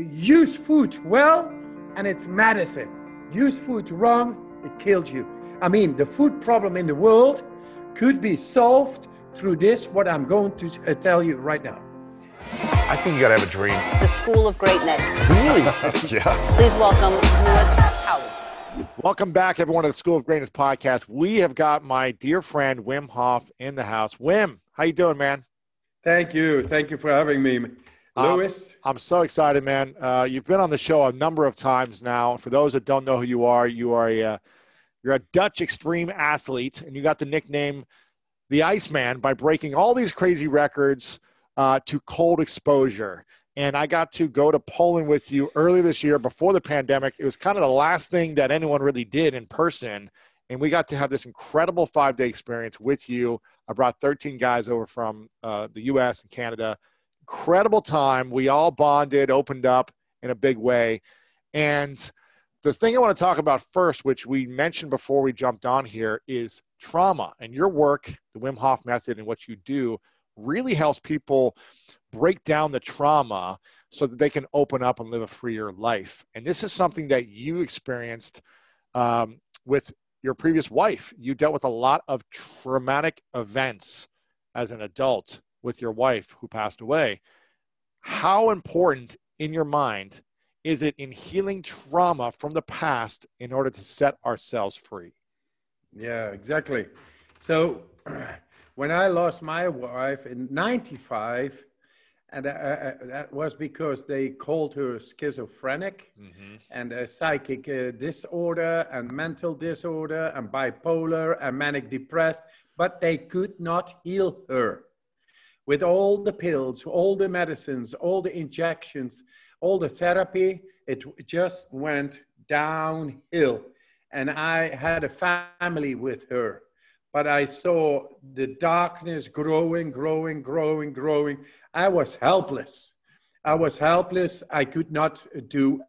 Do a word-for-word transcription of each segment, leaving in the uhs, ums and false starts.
use food well and it's medicine. Use food wrong, it kills you. I mean, the food problem in the world could be solved through this, what I'm going to tell you right now. I think you gotta have a dream. The School of Greatness. Really? Yeah. Please welcome Lewis Howes. Welcome back, everyone, to the School of Greatness podcast. We have got my dear friend Wim Hof in the house. Wim, how you doing, man? Thank you. Thank you for having me, Lewis. Um, I'm so excited, man. Uh, you've been on the show a number of times now. For those that don't know who you are, you are a uh, you're a Dutch extreme athlete, and you got the nickname the Iceman by breaking all these crazy records uh, to cold exposure. And I got to go to Poland with you earlier this year before the pandemic. It was kind of the last thing that anyone really did in person. And we got to have this incredible five-day experience with you. I brought thirteen guys over from uh, the U S and Canada. Incredible time. We all bonded, opened up in a big way. And the thing I want to talk about first, which we mentioned before we jumped on here, is trauma. And your work, the Wim Hof Method, and what you do really helps people break down the trauma so that they can open up and live a freer life. And this is something that you experienced um, with your previous wife. You dealt with a lot of traumatic events as an adult with your wife who passed away. How important in your mind is it in healing trauma from the past in order to set ourselves free? Yeah, exactly. So when I lost my wife in ninety-five, and I, I, that was because they called her schizophrenic, mm-hmm. and a psychic uh, disorder and mental disorder and bipolar and manic depressed, but they could not heal her. With all the pills, all the medicines, all the injections, all the therapy, it just went downhill. And I had a family with her. But I saw the darkness growing, growing, growing, growing. I was helpless. I was helpless. I could not do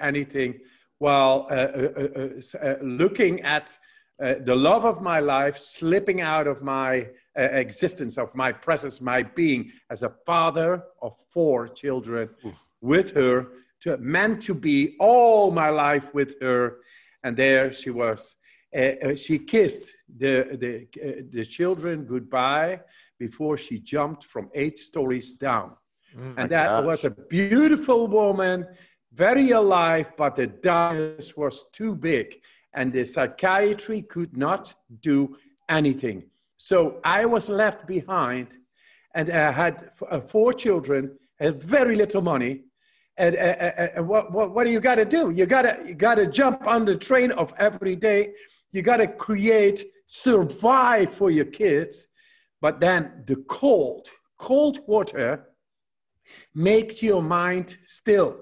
anything while uh, uh, uh, uh, looking at uh, the love of my life slipping out of my uh, existence, of my presence, my being as a father of four children. Oof. With her, to, meant to be all my life with her. And there she was. Uh, she kissed the, the, uh, the children goodbye before she jumped from eight stories down. Oh, and that gosh. was a beautiful woman, very alive, but the darkness was too big. And the psychiatry could not do anything. So I was left behind, and I had uh, four children, and very little money. And, and, and what, what, what do you got to do? You got you to jump on the train of every day. You got to create, survive for your kids. But then the cold, cold water makes your mind still.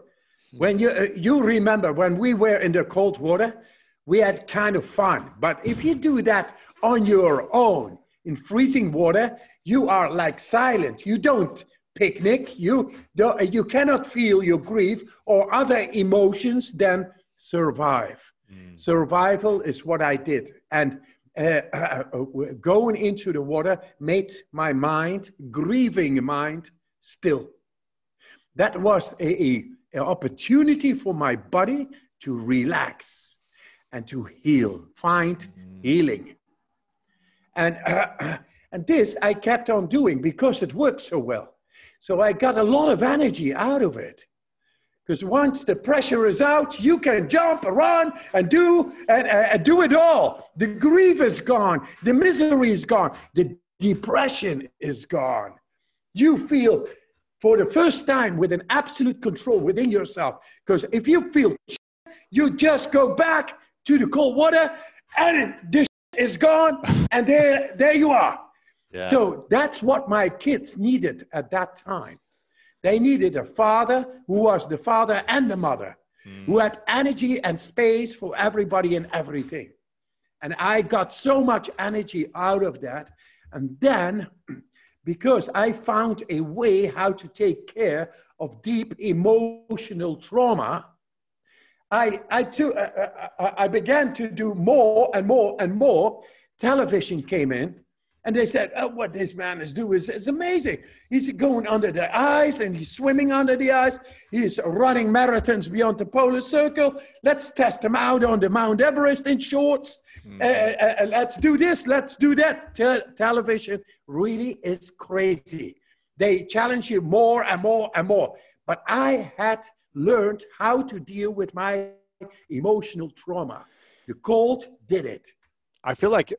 When you, uh, you remember when we were in the cold water, we had kind of fun. But if you do that on your own in freezing water, you are like silent. You don't picnic. You, don't, you cannot feel your grief or other emotions than survive. Mm. Survival is what I did. And uh, uh, going into the water made my mind, grieving mind, still. That was an opportunity for my body to relax and to heal, find mm. healing. And, uh, and this I kept on doing because it worked so well. So I got a lot of energy out of it. Because once the pressure is out, you can jump, run, and do and, and do it all. The grief is gone. The misery is gone. The depression is gone. You feel, for the first time, with an absolute control within yourself. Because if you feel shit, you just go back to the cold water, and the shit is gone, and there, there you are. Yeah. So that's what my kids needed at that time. They needed a father who was the father and the mother, mm. who had energy and space for everybody and everything. And I got so much energy out of that. And then, because I found a way how to take care of deep emotional trauma, I, I, too, I, I began to do more and more and more. Television came in. And they said, oh, what this man is doing is, is amazing. He's going under the ice and he's swimming under the ice. He's running marathons beyond the polar circle. Let's test him out on the Mount Everest in shorts. Mm. Uh, uh, let's do this, let's do that. Te- television really is crazy. They challenge you more and more and more. But I had learned how to deal with my emotional trauma. The cold did it. I feel like...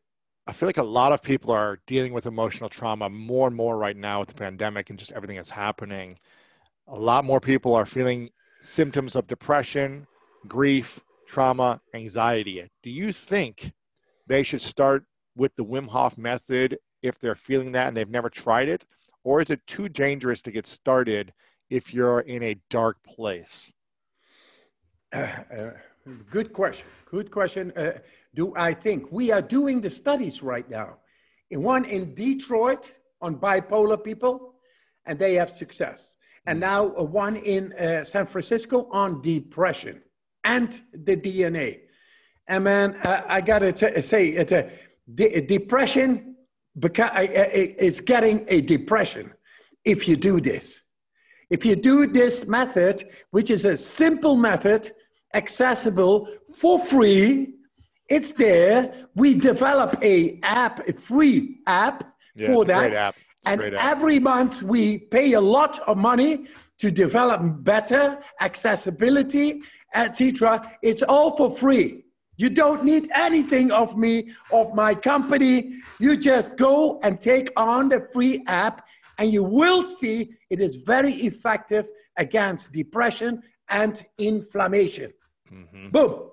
I feel like a lot of people are dealing with emotional trauma more and more right now with the pandemic and just everything that's happening. A lot more people are feeling symptoms of depression, grief, trauma, anxiety. Do you think they should start with the Wim Hof method if they're feeling that and they've never tried it? Or is it too dangerous to get started if you're in a dark place? Uh, uh. Good question. Good question. Uh, do I think we are doing the studies right now? In one in Detroit on bipolar people, and they have success. And now uh, one in uh, San Francisco on depression and the D N A. And man, uh, I gotta t- say, it's a de- depression beca- is getting a depression if you do this. If you do this method, which is a simple method, accessible for free, it's there. We develop a app, a free app yeah, for that, and every app. Month we pay a lot of money to develop better accessibility, et cetera. It's all for free. You don't need anything of me, of my company. You just go and take on the free app, and you will see it is very effective against depression and inflammation. Mm-hmm. Boom,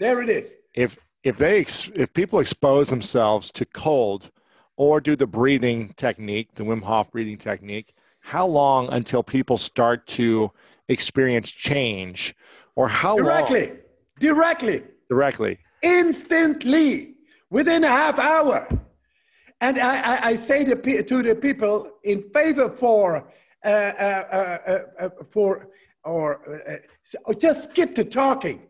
there it is. If if they ex- if people expose themselves to cold or do the breathing technique, the Wim Hof breathing technique, how long until people start to experience change, or how directly, long? directly, directly, instantly, within a half hour? And I, I, I say to, pe- to the people in favor for uh, uh, uh, uh, for. Or uh, just skip the talking.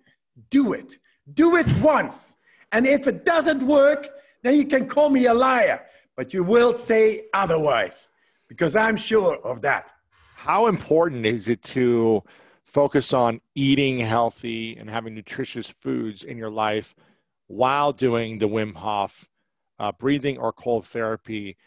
Do it. Do it once. And if it doesn't work, then you can call me a liar. But you will say otherwise, because I'm sure of that. How important is it to focus on eating healthy and having nutritious foods in your life while doing the Wim Hof uh, breathing or cold therapy?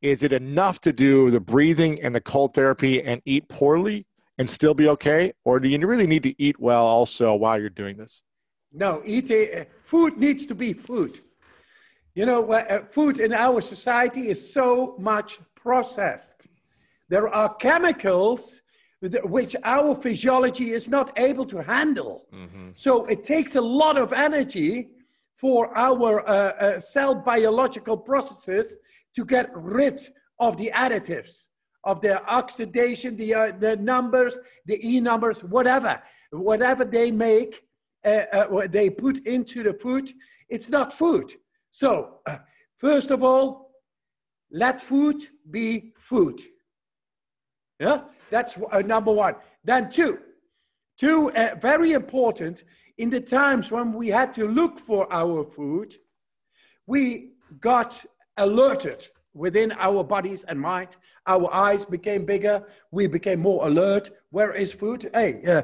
Is it enough to do the breathing and the cold therapy and eat poorly and still be okay? Or do you really need to eat well also while you're doing this? No, eating, uh, food needs to be food. You know, uh, food in our society is so much processed. There are chemicals that, which our physiology is not able to handle. Mm-hmm. So it takes a lot of energy for our uh, uh, cell biological processes to get rid of the additives, of the oxidation, the, uh, the numbers, the E numbers, whatever. Whatever they make, uh, uh, what they put into the food, it's not food. So, uh, first of all, let food be food. Yeah, that's uh, number one. Then two, two uh, very important, in the times when we had to look for our food, we got alerted within our bodies and mind. Our eyes became bigger. We became more alert. Where is food? Hey, uh,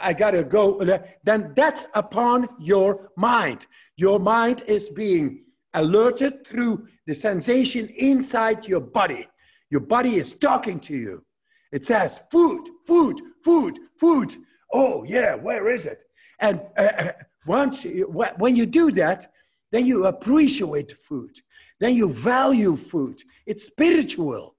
I gotta go. Then that's upon your mind. Your mind is being alerted through the sensation inside your body. Your body is talking to you. It says, food, food, food, food. Oh yeah, where is it? And uh, once you, when you do that, then you appreciate food. Then you value food. It's spiritual.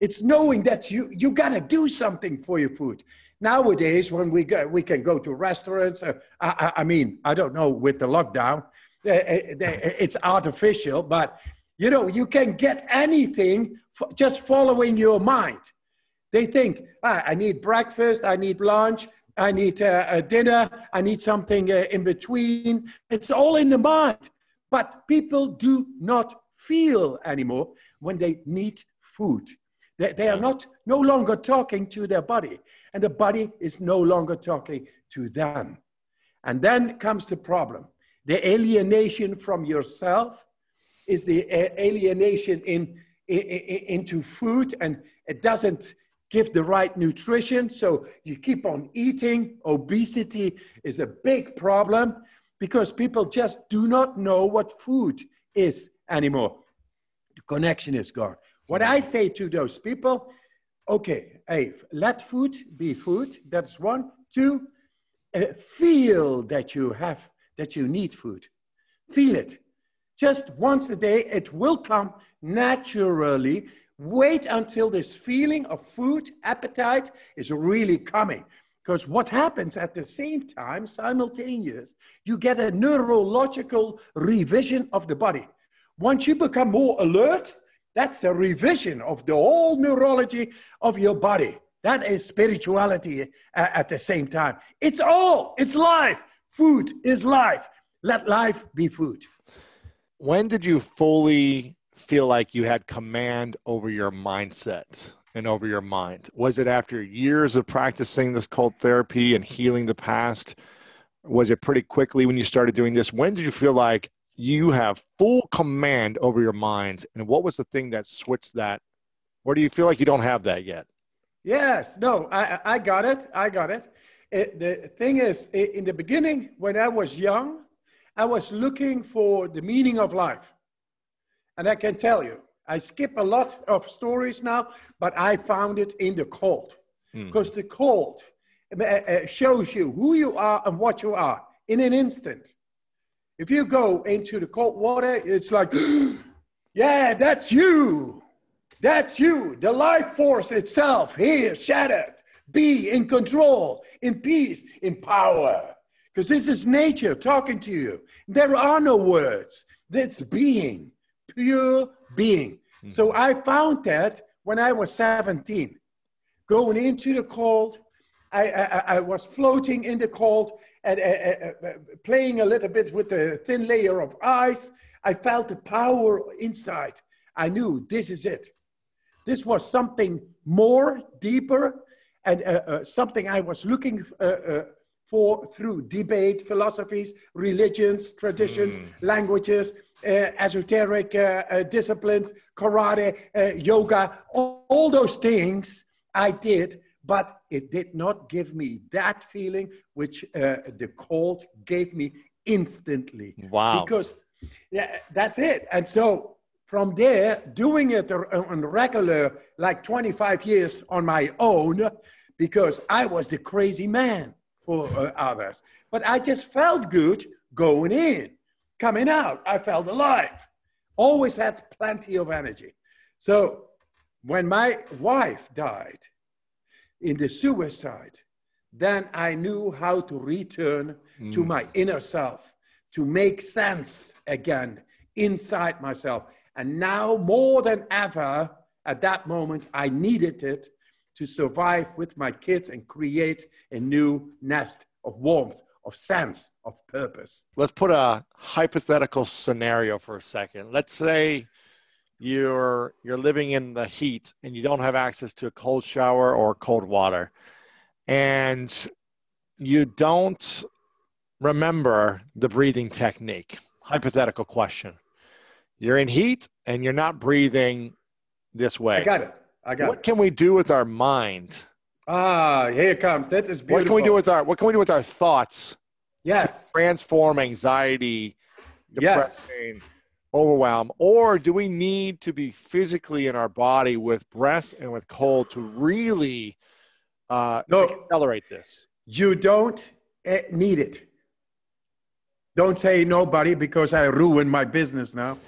It's knowing that you, you gotta do something for your food. Nowadays, when we go, we can go to restaurants, uh, I, I mean, I don't know with the lockdown, uh, it's artificial, but you know, you can get anything f- just following your mind. They think, ah, I need breakfast, I need lunch, I need uh, a dinner, I need something uh, in between. It's all in the mind. But people do not feel anymore when they need food. They, they are not no longer talking to their body, and the body is no longer talking to them. And then comes the problem, the alienation from yourself, is the alienation in, in, into food, and it doesn't give the right nutrition. So you keep on eating. Obesity is a big problem because people just do not know what food is anymore. The connection is gone. What I say to those people, okay, hey, let food be food. That's one. Two, uh, feel that you have, that you need food. Feel it. Just once a day, it will come naturally. Wait until this feeling of food, appetite is really coming. Because what happens at the same time, simultaneous, you get a neurological revision of the body. Once you become more alert, that's a revision of the whole neurology of your body. That is spirituality at the same time. It's all, it's life. Food is life. Let life be food. When did you fully feel like you had command over your mindset and over your mind? Was it after years of practicing this cult therapy and healing the past? Was it pretty quickly when you started doing this? When did you feel like you have full command over your minds? And what was the thing that switched that? Or do you feel like you don't have that yet? Yes, no, I, I got it. I got it. it. The thing is, in the beginning, when I was young, I was looking for the meaning of life. And I can tell you, I skip a lot of stories now, but I found it in the cold. Mm. Because the cold shows you who you are and what you are in an instant. If you go into the cold water, it's like, yeah, that's you. That's you. The life force itself here, shattered. Be in control, in peace, in power. Because this is nature talking to you. There are no words. That's being. Pure being. Mm-hmm. So I found that when I was seventeen, going into the cold, I, I, I was floating in the cold and uh, uh, uh, playing a little bit with the thin layer of ice. I felt the power inside. I knew this is it. This was something more deeper and uh, uh, something I was looking uh, uh, for through debate, philosophies, religions, traditions, mm. languages, Uh, esoteric uh, uh, disciplines, karate, uh, yoga, all, all those things I did, but it did not give me that feeling which uh, the cold gave me instantly. Wow. Because yeah, that's it. And so from there, doing it on regular, like twenty-five years on my own, because I was the crazy man for uh, others. But I just felt good going in. Coming out, I felt alive. Always had plenty of energy. So when my wife died in the suicide, then I knew how to return mm. to my inner self, to make sense again inside myself. And now more than ever, at that moment, I needed it to survive with my kids and create a new nest of warmth, of sense, of purpose. Let's put a hypothetical scenario for a second. Let's say you're, you're living in the heat and you don't have access to a cold shower or cold water, and you don't remember the breathing technique. Hypothetical question. You're in heat and you're not breathing this way. I got it. I got it. What can we do with our mind? Ah, here it comes. That is beautiful. What can we do with our, what can we do with our thoughts? Yes. To transform anxiety, depression, yes. overwhelm. Or do we need to be physically in our body with breath and with cold to really uh, no, accelerate this? You don't need it. Don't say nobody because I ruined my business now.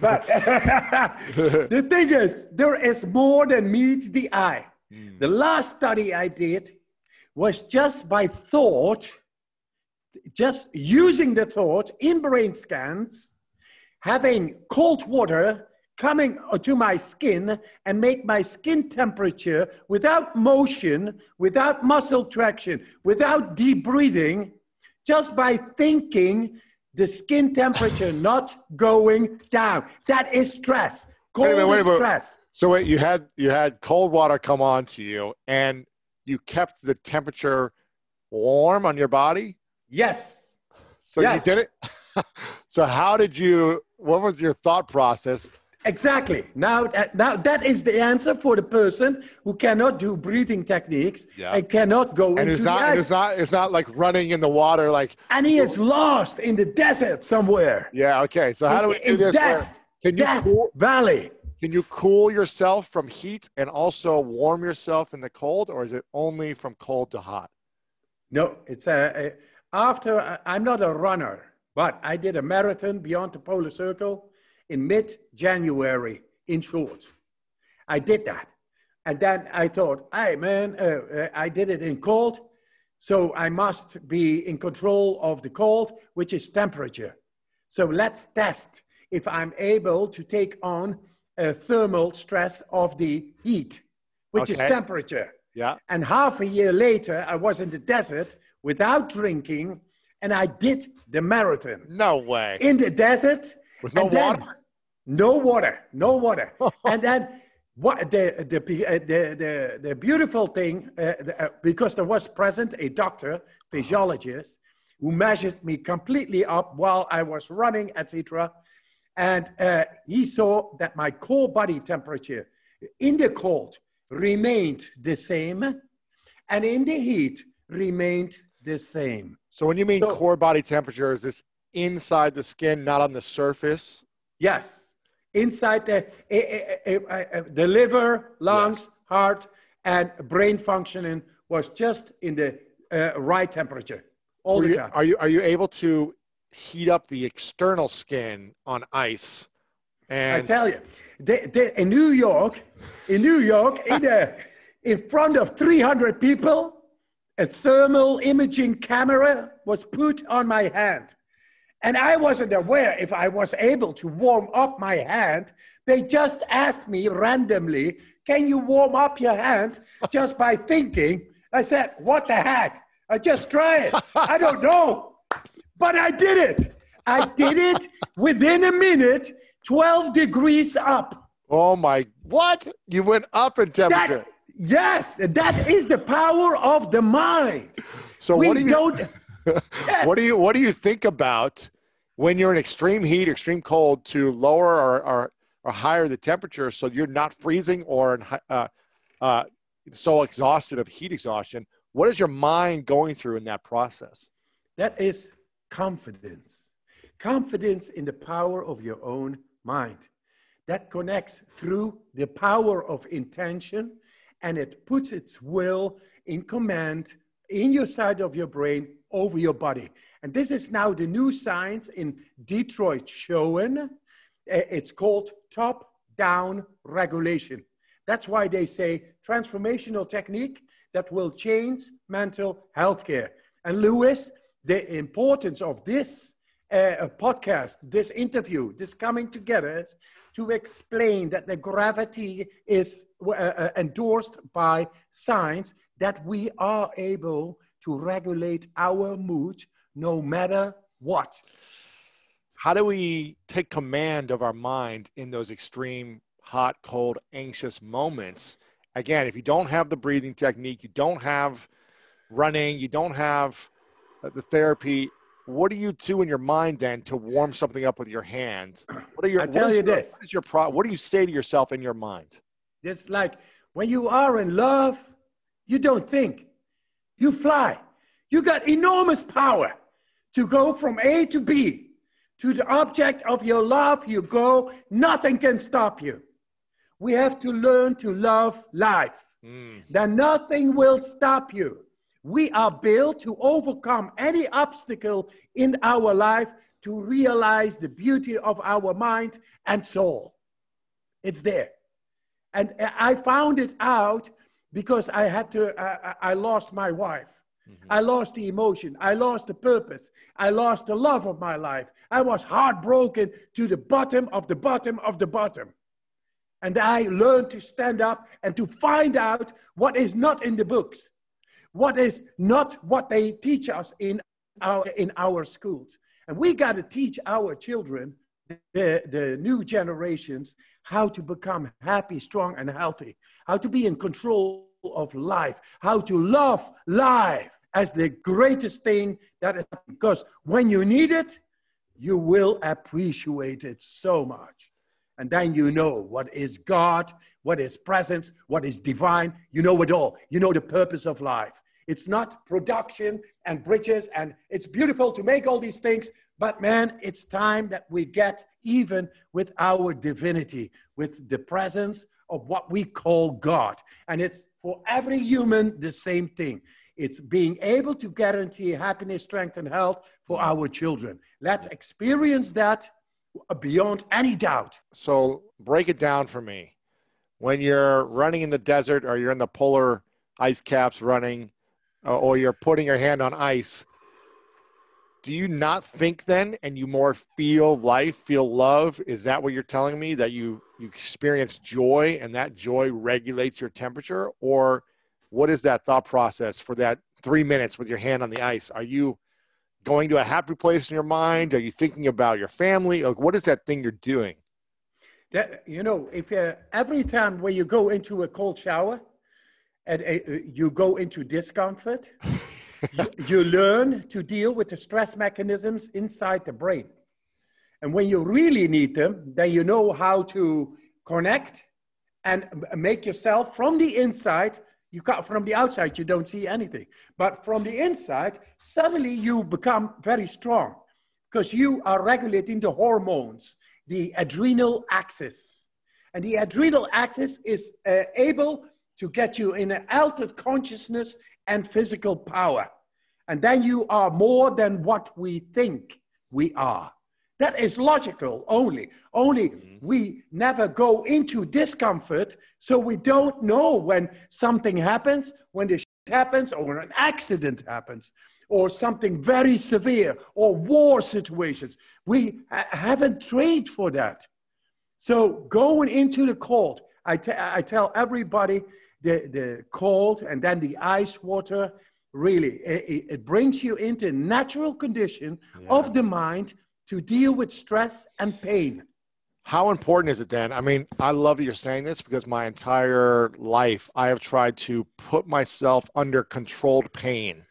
But the thing is, there is more than meets the eye. The last study I did was just by thought, just using the thought in brain scans, having cold water coming to my skin and make my skin temperature without motion, without muscle traction, without deep breathing, just by thinking the skin temperature not going down. That is stress. Cold wait a minute, wait a minute. stress. So wait, you had you had cold water come on to you, and you kept the temperature warm on your body? Yes. So yes. you did it? So how did you what was your thought process? Exactly. Now, now that is the answer for the person who cannot do breathing techniques yeah. and cannot go and into it's not, the and it's not, it's not like running in the water. like. And he is lost in the desert somewhere. Yeah, okay. So how do we do in this? Death, where, can you cool, valley. Can you cool yourself from heat and also warm yourself in the cold, or is it only from cold to hot? No, it's a, a, after, I'm not a runner, but I did a marathon beyond the polar circle in mid-January in shorts. I did that. And then I thought, hey man, uh, I did it in cold, so I must be in control of the cold, which is temperature. So let's test if I'm able to take on a thermal stress of the heat, which okay. is temperature. Yeah. And half a year later, I was in the desert without drinking, and I did the marathon. No way. In the desert. With no then, water? No water, no water. And then what, the, the, the, the, the beautiful thing, uh, the, uh, because there was present a doctor, physiologist, who measured me completely up while I was running, et cetera. And uh, he saw that my core body temperature in the cold remained the same, and in the heat remained the same. So when you mean so, core body temperature, is this inside the skin, not on the surface? Yes, inside the, the liver, lungs, yes. heart, and brain functioning was just in the uh, right temperature all were the time. You, are, you, are you able to heat up the external skin on ice? And I tell you, they, they, in New York, in New York, in, a, in front of three hundred people, a thermal imaging camera was put on my hand. And I wasn't aware if I was able to warm up my hand. They just asked me randomly, can you warm up your hand just by thinking? I said, what the heck? I just try it. I don't know. But I did it. I did it within a minute, twelve degrees up. Oh my, what? You went up in temperature. That, yes, that is the power of the mind. So we what do you, don't, yes. what do you, what do you think about when you're in extreme heat, extreme cold, to lower or, or, or higher the temperature so you're not freezing or uh, uh, so exhausted of heat exhaustion? What is your mind going through in that process? That is confidence. Confidence in the power of your own mind. That connects through the power of intention, and it puts its will in command in your side of your brain over your body. And this is now the new science in Detroit showing. It's called top down regulation. That's why they say transformational technique that will change mental health care. And Lewis, the importance of this uh, podcast, this interview, this coming together is to explain that the gravity is uh, uh, endorsed by science, that we are able to regulate our mood no matter what. How do we take command of our mind in those extreme, hot, cold, anxious moments? Again, if you don't have the breathing technique, you don't have running, you don't have the therapy, what do you do in your mind then to warm something up with your hand? What are your, I tell you your, this. What, is your pro, what do you say to yourself in your mind? It's like when you are in love, you don't think. You fly. You got enormous power to go from A to B. To the object of your love, you go. Nothing can stop you. We have to learn to love life. Mm. Then nothing will stop you. We are built to overcome any obstacle in our life to realize the beauty of our mind and soul. It's there. And I found it out because I had to, uh, I lost my wife. Mm-hmm. I lost the emotion. I lost the purpose. I lost the love of my life. I was heartbroken to the bottom of the bottom of the bottom. And I learned to stand up and to find out what is not in the books, what is not what they teach us in our, in our schools. And we got to teach our children, the, the new generations, how to become happy, strong, and healthy, how to be in control of life, how to love life as the greatest thing that is, because when you need it, you will appreciate it so much. And then you know what is God, what is presence, what is divine. You know it all. You know the purpose of life. It's not production and bridges, and it's beautiful to make all these things, but man, it's time that we get even with our divinity, with the presence of what we call God. And it's for every human the same thing. It's being able to guarantee happiness, strength, and health for our children. Let's experience that beyond any doubt. So break it down for me. When you're running in the desert or you're in the polar ice caps running, or you're putting your hand on ice, do you not think then, and you more feel life, feel love? Is that what you're telling me, that you, you experience joy and that joy regulates your temperature? Or what is that thought process for that three minutes with your hand on the ice? Are you going to a happy place in your mind? Are you thinking about your family? Like, what is that thing you're doing? That, you know, if uh, every time when you go into a cold shower, and uh, you go into discomfort, you, you learn to deal with the stress mechanisms inside the brain. And when you really need them, then you know how to connect and make yourself from the inside. You can't, from the outside, you don't see anything. But from the inside, suddenly you become very strong because you are regulating the hormones, the adrenal axis. And the adrenal axis is uh, able to get you in an altered consciousness and physical power. And then you are more than what we think we are. That is logical only. Only mm-hmm. we never go into discomfort, so we don't know when something happens, when this shit happens, or when an accident happens, or something very severe, or war situations. We ha- haven't trained for that. So going into the cold, I, t- I tell everybody the, the cold and then the ice water, really, it, it brings you into natural condition yeah. of the mind to deal with stress and pain. How important is it then? I mean, I love that you're saying this because my entire life, I have tried to put myself under controlled pain,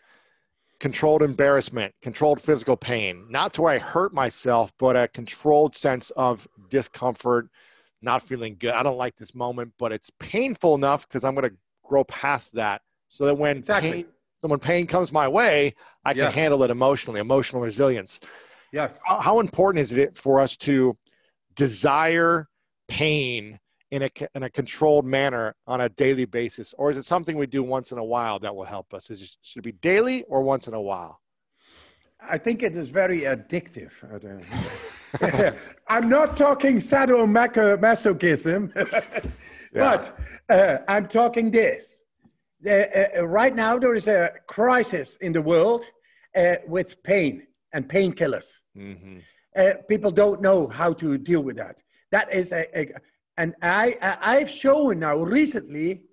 controlled embarrassment, controlled physical pain, not to where I hurt myself, but a controlled sense of discomfort, not feeling good. I don't like this moment, but it's painful enough because I'm going to grow past that so that when, exactly. pain, so when pain comes my way, I can yeah. handle it emotionally, emotional resilience. Yes. How important is it for us to desire pain in a, in a controlled manner on a daily basis? Or is it something we do once in a while that will help us? Is it, should it be daily or once in a while? I think it is very addictive. I don't know. I'm not talking sadomasochism, but uh, I'm talking this. Uh, uh, right now, there is a crisis in the world uh, with pain and painkillers. Mm-hmm. Uh, people don't know how to deal with that. That is a, a and I, I I've shown now recently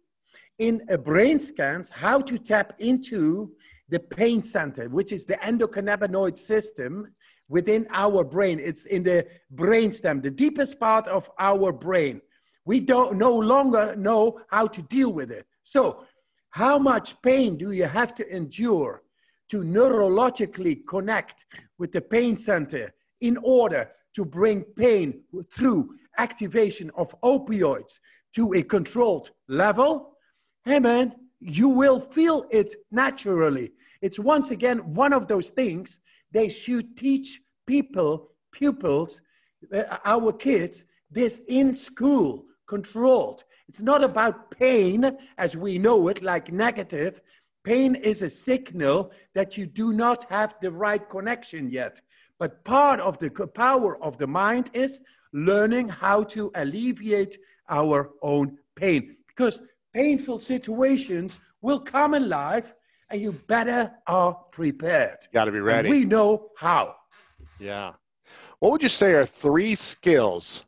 in a brain scans how to tap into the pain center, which is the endocannabinoid system. Within our brain, it's in the brainstem, the deepest part of our brain. We don't no longer know how to deal with it. So how much pain do you have to endure to neurologically connect with the pain center in order to bring pain through activation of opioids to a controlled level? Hey man, you will feel it naturally. It's once again one of those things they should teach people, pupils, uh, our kids, this in school, controlled. It's not about pain as we know it, like negative. Pain is a signal that you do not have the right connection yet. But part of the power of the mind is learning how to alleviate our own pain. Because painful situations will come in life, and you better are prepared. You gotta be ready. And we know how. Yeah. What would you say are three skills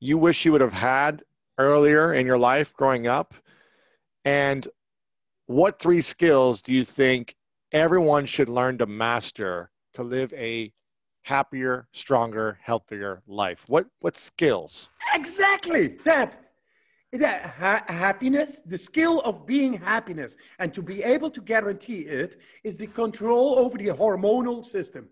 you wish you would have had earlier in your life growing up? And what three skills do you think everyone should learn to master to live a happier, stronger, healthier life? What, what skills? Exactly that. That ha- happiness, the skill of being happiness, and to be able to guarantee it is the control over the hormonal system.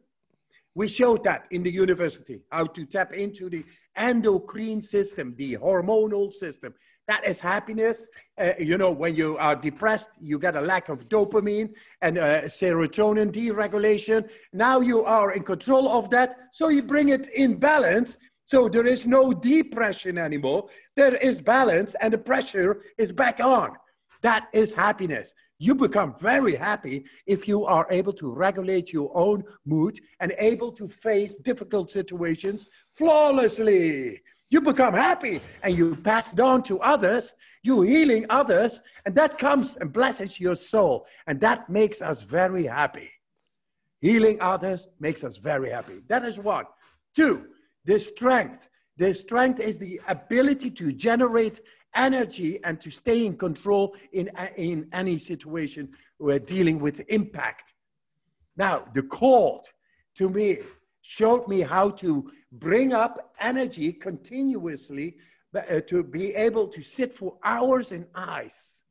We showed that in the university, how to tap into the endocrine system, the hormonal system. That is happiness. Uh, you know, when you are depressed, you get a lack of dopamine and uh, serotonin deregulation. Now you are in control of that. So you bring it in balance. So there is no depression anymore. There is balance and the pressure is back on. That is happiness. You become very happy if you are able to regulate your own mood and able to face difficult situations flawlessly. You become happy and you pass it on to others, you're healing others, and that comes and blesses your soul. And that makes us very happy. Healing others makes us very happy. That is one. Two, the strength. The strength is the ability to generate energy and to stay in control in, in any situation we're dealing with impact. Now, the cold, to me, showed me how to bring up energy continuously, uh, to be able to sit for hours in ice,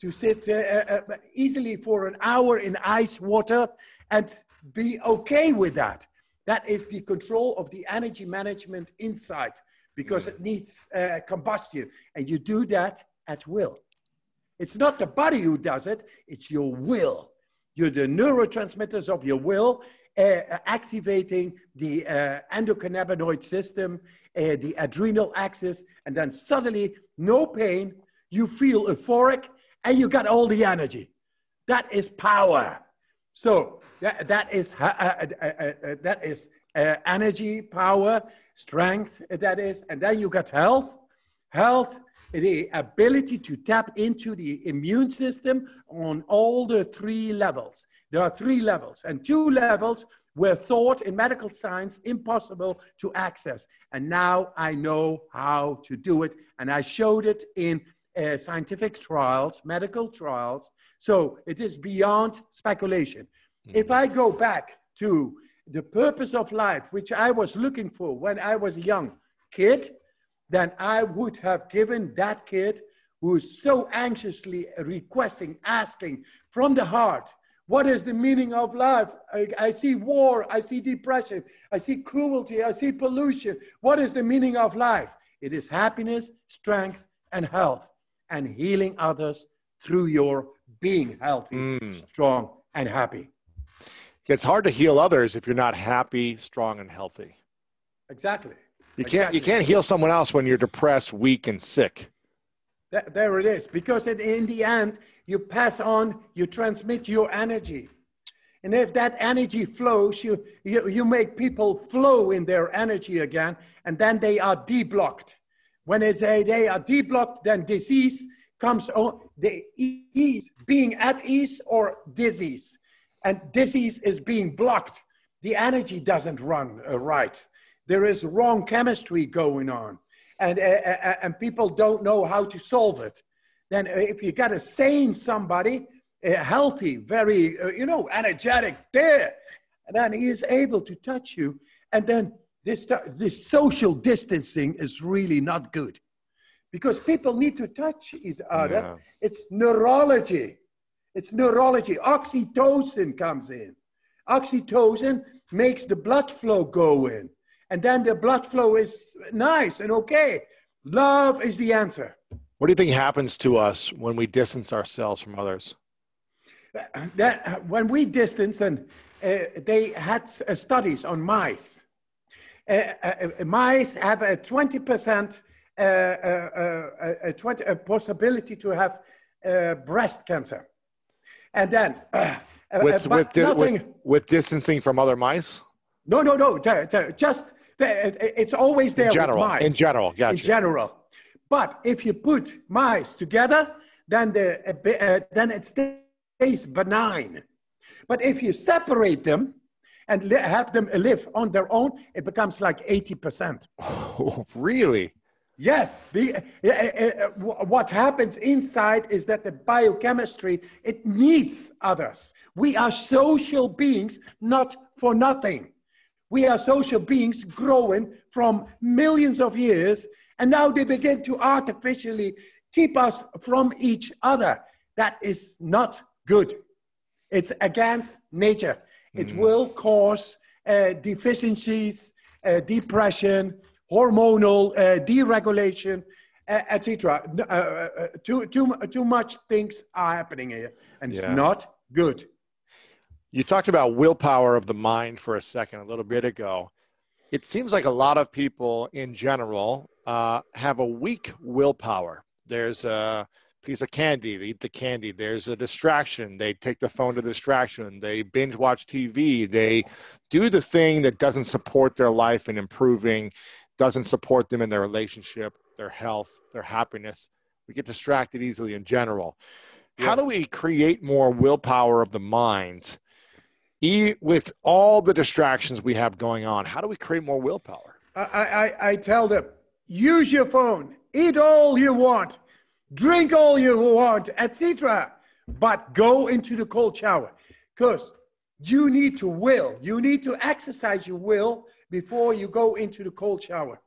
to sit uh, uh, easily for an hour in ice water and be okay with that. That is the control of the energy management insight, because it needs uh, combustion. And you do that at will. It's not the body who does it, it's your will. You're the neurotransmitters of your will, uh, activating the uh, endocannabinoid system, uh, the adrenal axis, and then suddenly, no pain, you feel euphoric, and you got all the energy. That is power. So that, that is, uh, uh, uh, uh, that is, Uh, energy, power, strength, that is. And then you got health. Health, the ability to tap into the immune system on all the three levels. There are three levels, and two levels were thought in medical science impossible to access. And now I know how to do it. And I showed it in uh, scientific trials, medical trials. So it is beyond speculation. Mm-hmm. If I go back to the purpose of life, which I was looking for when I was a young kid, then I would have given that kid who is so anxiously requesting, asking from the heart, what is the meaning of life? I, I see war, I see depression, I see cruelty, I see pollution. What is the meaning of life? It is happiness, strength, and health, and healing others through your being healthy, mm. strong, and happy. It's hard to heal others if you're not happy, strong, and healthy. Exactly. You can't, exactly. You can't heal someone else when you're depressed, weak, and sick. That, there it is. Because it, in the end, you pass on, you transmit your energy. And if that energy flows, you, you, you make people flow in their energy again, and then they are de-blocked. When they, they are de-blocked, then disease comes on. They ease, being at ease or disease. And disease is being blocked. The energy doesn't run uh, right. There is wrong chemistry going on. And, uh, uh, and people don't know how to solve it. Then uh, if you got a sane somebody, uh, healthy, very, uh, you know, energetic, there. And then he is able to touch you. And then this, this social distancing is really not good. Because people need to touch each other. Yeah. It's neurology. It's neurology. Oxytocin comes in. Oxytocin makes the blood flow go in. And then the blood flow is nice and okay. Love is the answer. What do you think happens to us when we distance ourselves from others? That, when we distance, and uh, they had uh, studies on mice. Uh, uh, mice have a twenty percent uh, uh, uh, a twenty a possibility to have uh, breast cancer. And then, uh, with, uh, with, di nothing, with, with distancing from other mice? No, no, no, just, it's always there in general, with mice. In general, gotcha. In general. But if you put mice together, then, the, uh, then it stays benign. But if you separate them and have them live on their own, it becomes like eighty percent. Oh, really? Yes, the, uh, uh, uh, what happens inside is that the biochemistry, it needs others. We are social beings, not for nothing. We are social beings growing from millions of years, and now they begin to artificially keep us from each other. That is not good. It's against nature. Mm. It will cause uh, deficiencies, uh, depression, hormonal uh, deregulation, et cetera. Uh, too, too, too much things are happening here, and yeah. it's not good. You talked about willpower of the mind for a second, a little bit ago. It seems like a lot of people in general uh, have a weak willpower. There's a piece of candy, they eat the candy. There's a distraction. They take the phone to the distraction. They binge watch T V. They do the thing that doesn't support their life and improving, doesn't support them in their relationship, their health, their happiness. We get distracted easily in general. Yes. How do we create more willpower of the mind e with all the distractions we have going on? How do we create more willpower? I, I, I tell them, use your phone, eat all you want, drink all you want, et cetera. But go into the cold shower, because you need to will. You need to exercise your will before you go into the cold shower.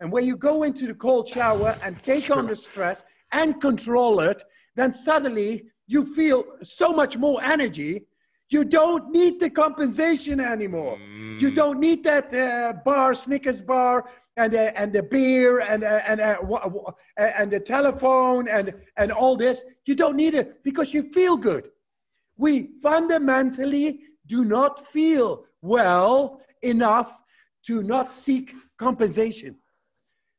And when you go into the cold shower and take on the stress and control it, then suddenly you feel so much more energy. You don't need the compensation anymore. Mm. You don't need that uh, bar, Snickers bar, and uh, and the beer, and uh, and uh, w w and the telephone, and and all this. You don't need it because you feel good. We fundamentally do not feel well enough to not seek compensation.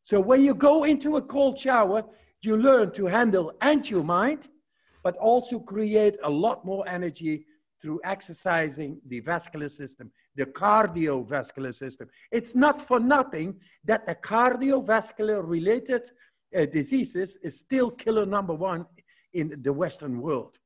So when you go into a cold shower, you learn to handle and your mind, but also create a lot more energy through exercising the vascular system, the cardiovascular system. It's not for nothing that the cardiovascular related uh, diseases is still killer number one in the Western world.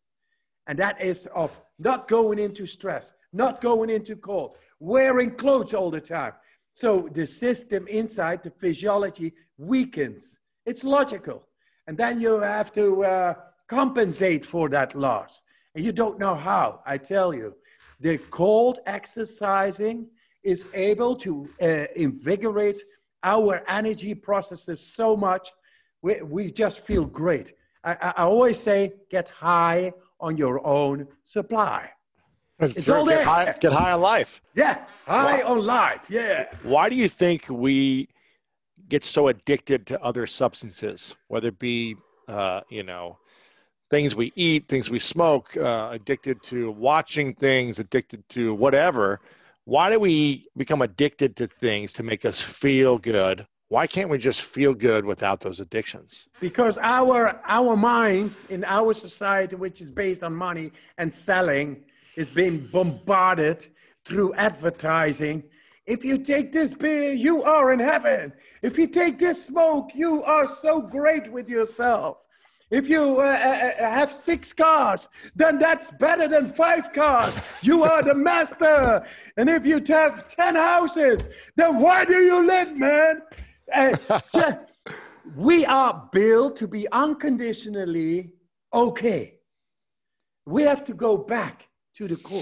And that is of not going into stress, not going into cold, wearing clothes all the time. So the system inside, the physiology, weakens. It's logical. And then you have to uh, compensate for that loss. And you don't know how, I tell you. The cold exercising is able to uh, invigorate our energy processes so much, we, we just feel great. I, I always say, get high on your own supply. That's it's true. All there. Get high, get high on life. Yeah, high wow. on life, yeah. Why do you think we get so addicted to other substances, whether it be, uh, you know, things we eat, things we smoke, uh, addicted to watching things, addicted to whatever? Why do we become addicted to things to make us feel good? Why can't we just feel good without those addictions? Because our, our minds in our society, which is based on money and selling, is being bombarded through advertising. If you take this beer, you are in heaven. If you take this smoke, you are so great with yourself. If you uh, have six cars, then that's better than five cars. You are the master. And if you have ten houses, then why do you live, man? Uh, just, we are built to be unconditionally okay. We have to go back to the core.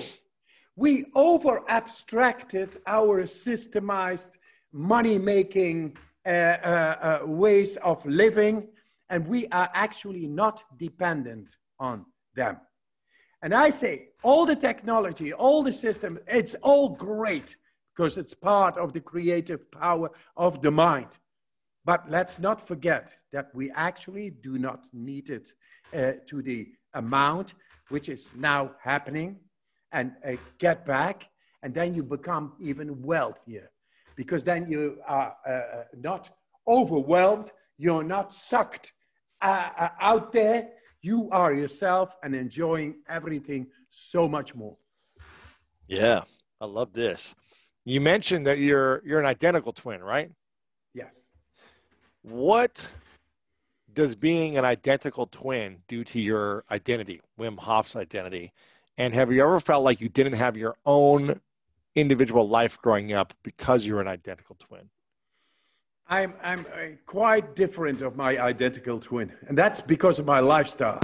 We over-abstracted our systemized money-making uh, uh, uh, ways of living, and we are actually not dependent on them. And I say, all the technology, all the system, it's all great, because it's part of the creative power of the mind. But let's not forget that we actually do not need it uh, to the amount which is now happening, and uh, get back, and then you become even wealthier, because then you are uh, not overwhelmed, you're not sucked uh, out there, you are yourself and enjoying everything so much more. Yeah, I love this. You mentioned that you're, you're an identical twin, right? Yes. What does being an identical twin do to your identity, Wim Hof's identity? And have you ever felt like you didn't have your own individual life growing up because you're an identical twin? I'm, I'm quite different of my identical twin. And that's because of my lifestyle.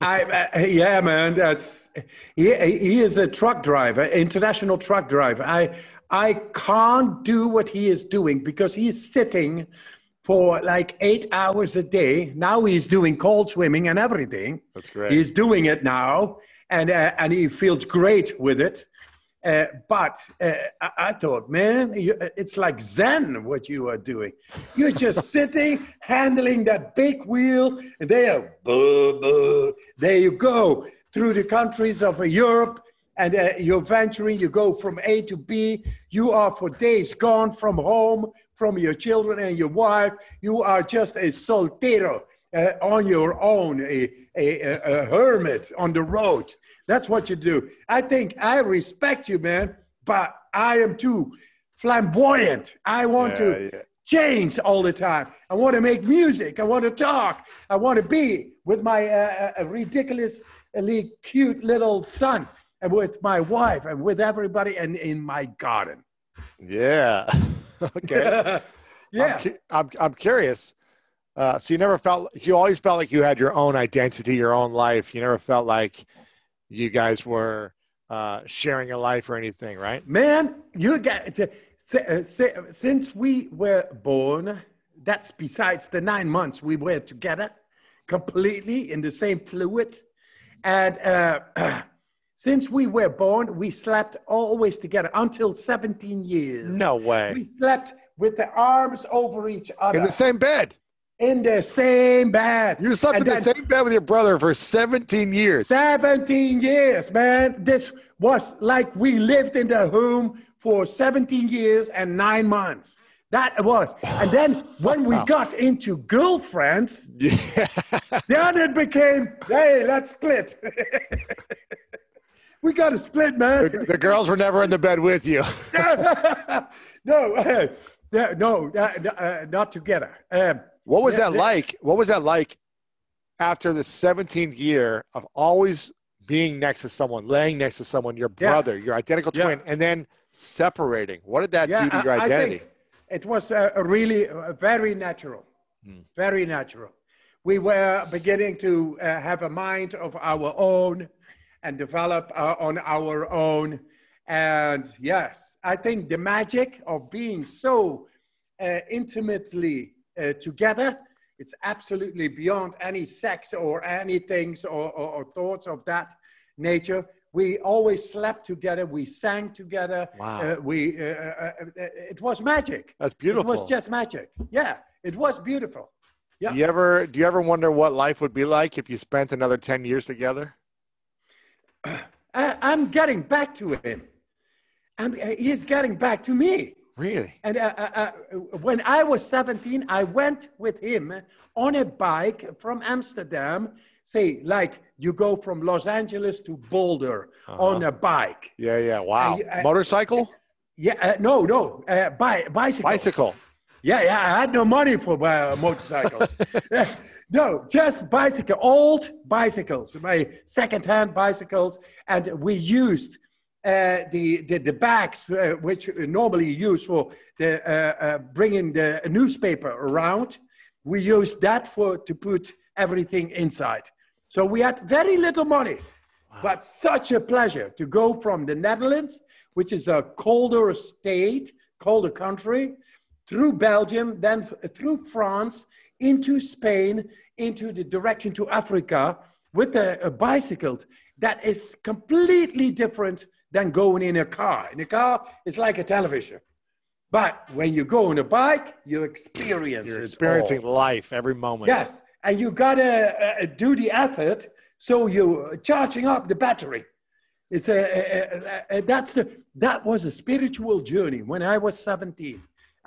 I, uh, yeah, man, that's, he, he is a truck driver, international truck driver. I, I can't do what he is doing, because he's sitting for like eight hours a day. Now he's doing cold swimming and everything. That's great. He's doing it now. And, uh, and he feels great with it. Uh, Uh, but uh, I, I thought, man, you, it's like Zen, what you are doing. You're just sitting, handling that big wheel, and they are, boo, boo. There you go, through the countries of Europe, and uh, you're venturing, you go from A to B. You are for days gone from home, from your children and your wife. You are just a soltero. Uh, on your own, a, a, a hermit on the road. That's what you do. I think I respect you, man, but I am too flamboyant. I want yeah, to yeah. change all the time. I want to make music. I want to talk. I want to be with my uh, ridiculously cute little son and with my wife and with everybody and in my garden. Yeah. Okay. yeah. I'm, cu I'm, I'm curious. Uh, so you never felt, you always felt like you had your own identity, your own life. You never felt like you guys were uh, sharing a life or anything, right? Man, you got, since we were born, that's besides the nine months we were together, completely in the same fluid. And uh, since we were born, we slept always together until seventeen years. No way. We slept with the arms over each other. In the same bed. In the same bed. You slept and in the same bed with your brother for seventeen years. seventeen years, man. This was like we lived in the home for seventeen years and nine months. That was. And then when we got into girlfriends, yeah. then it became, hey, let's split. We got to split, man. The, the girls were never in the bed with you. no, uh, no, uh, uh, not together. Um, What was yeah, that like? What was that like after the seventeenth year of always being next to someone, laying next to someone, your brother, yeah. your identical twin, yeah. and then separating? What did that yeah, do to your I, identity? I think it was uh, really uh, very natural, hmm. very natural. We were beginning to uh, have a mind of our own and develop uh, on our own. And yes, I think the magic of being so uh, intimately Uh, together, it's absolutely beyond any sex or any things or, or, or thoughts of that nature. We always slept together. We sang together. Wow. Uh, we, uh, uh, uh, it was magic. That's beautiful. It was just magic. Yeah, it was beautiful. Yeah. Do you ever, do you ever wonder what life would be like if you spent another ten years together? Uh, I, I'm getting back to him. I'm, uh, he's getting back to me. Really? And uh, uh, uh, when I was seventeen, I went with him on a bike from Amsterdam. Say, like you go from Los Angeles to Boulder uh-huh. on a bike. Yeah, yeah. Wow. Uh, Motorcycle? Yeah. Uh, no, no. Uh, bi bicycle. Bicycle. Yeah, yeah. I had no money for uh, motorcycles. No, just bicycle. Old bicycles. My secondhand bicycles, and we used. Uh, the, the, the bags, uh, which are normally used for the, uh, uh, bringing the newspaper around, we used that for, to put everything inside. So we had very little money, wow. but such a pleasure to go from the Netherlands, which is a colder state, colder country, through Belgium, then through France, into Spain, into the direction to Africa with a, a bicycle that is completely different than going in a car. In a car, it's like a television. But when you go on a bike, you experience You're experiencing it all. Life every moment. Yes, and you gotta uh, do the effort, so you're charging up the battery. It's a, a, a, a, that's the, that was a spiritual journey when I was seventeen.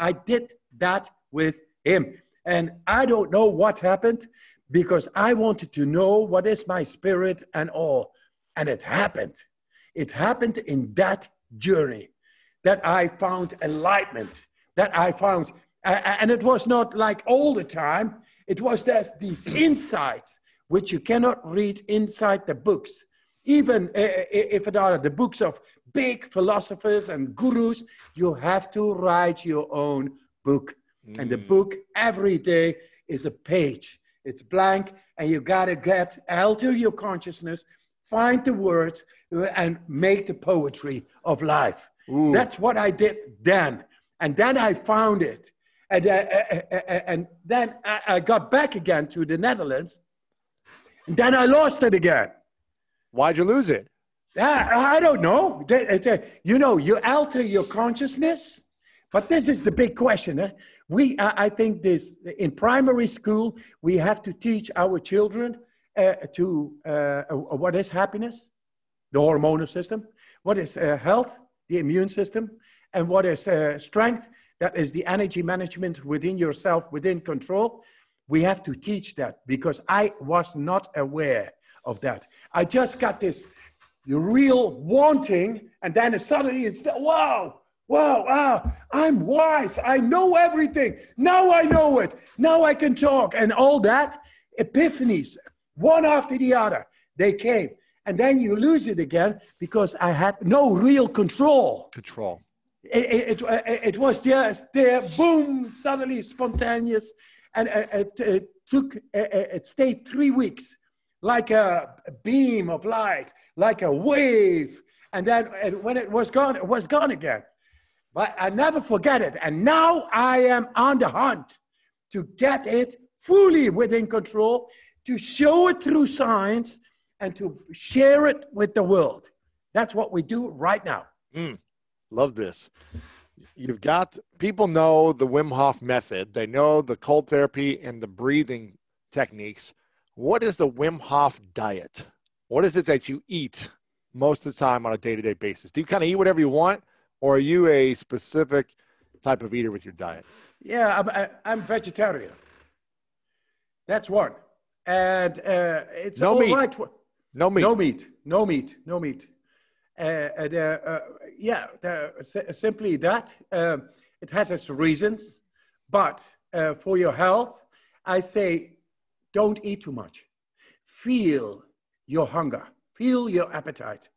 I did that with him. And I don't know what happened, because I wanted to know what is my spirit and all. And it happened. It happened in that journey that I found enlightenment, that I found, uh, and it was not like all the time. It was just these insights, which you cannot read inside the books. Even uh, if it are the books of big philosophers and gurus, you have to write your own book. Mm. And the book every day is a page. It's blank, and you gotta get, alter your consciousness, find the words, and make the poetry of life. Ooh. That's what I did then. And then I found it. And, uh, uh, uh, uh, and then I, I got back again to the Netherlands. And then I lost it again. Why'd you lose it? I don't know. You know, you alter your consciousness. But this is the big question. Eh? We, I think this, in primary school, we have to teach our children uh, to, uh, what is happiness? The hormonal system. What is uh, health? The immune system. And what is uh, strength? That is the energy management within yourself, within control. We have to teach that because I was not aware of that. I just got this real wanting, and then suddenly it's, wow. Wow, ah, I'm wise. I know everything. Now I know it. Now I can talk. And all that, epiphanies, one after the other, they came. And then you lose it again because I had no real control. Control. It, it, it, it was just there, boom, suddenly spontaneous. And it, it took, it stayed three weeks, like a beam of light, like a wave. And then when it was gone, it was gone again. But I never forget it. And now I am on the hunt to get it fully within control, to show it through science, and to share it with the world. That's what we do right now. Mm, love this. You've got, people know the Wim Hof method. They know the cold therapy and the breathing techniques. What is the Wim Hof diet? What is it that you eat most of the time on a day-to-day basis? Do you kind of eat whatever you want? Or are you a specific type of eater with your diet? Yeah, I'm, I, I'm vegetarian. That's one. And uh, it's no all meat. Right. No meat. No meat. No meat. No meat. Uh, and, uh, uh, yeah, the, uh, simply that. Um, it has its reasons. But uh, for your health, I say don't eat too much. Feel your hunger. Feel your appetite.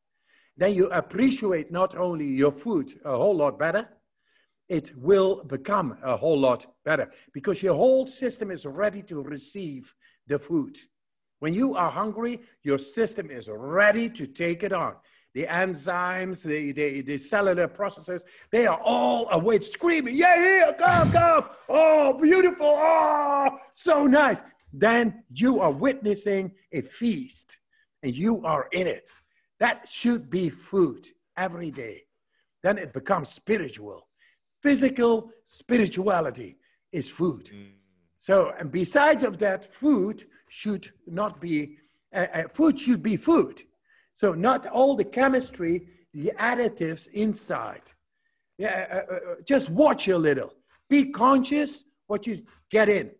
Then you appreciate not only your food a whole lot better, it will become a whole lot better because your whole system is ready to receive the food. When you are hungry, your system is ready to take it on. The enzymes, the, the, the cellular processes, they are all awake, screaming, yeah, yeah, come, come, oh, beautiful, oh, so nice. Then you are witnessing a feast and you are in it. That should be food every day. Then it becomes spiritual. Physical spirituality is food. Mm. So, and besides of that, food should not be, uh, uh, food should be food. So not all the chemistry, the additives inside. Yeah, uh, uh, just watch a little. Be conscious what you get in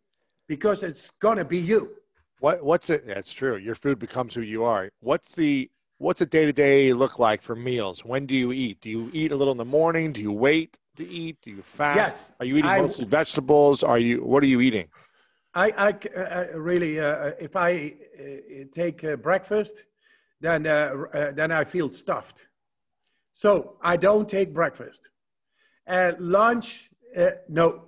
because it's gonna be you. What, what's it, that's true. Your food becomes who you are. What's the, What's a day-to-day look like for meals? When do you eat? Do you eat a little in the morning? Do you wait to eat? Do you fast? Yes, are you eating I, mostly vegetables? Are you? What are you eating? I, I uh, really, uh, if I uh, take uh, breakfast, then, uh, uh, then I feel stuffed. So I don't take breakfast. Uh, lunch, uh, no.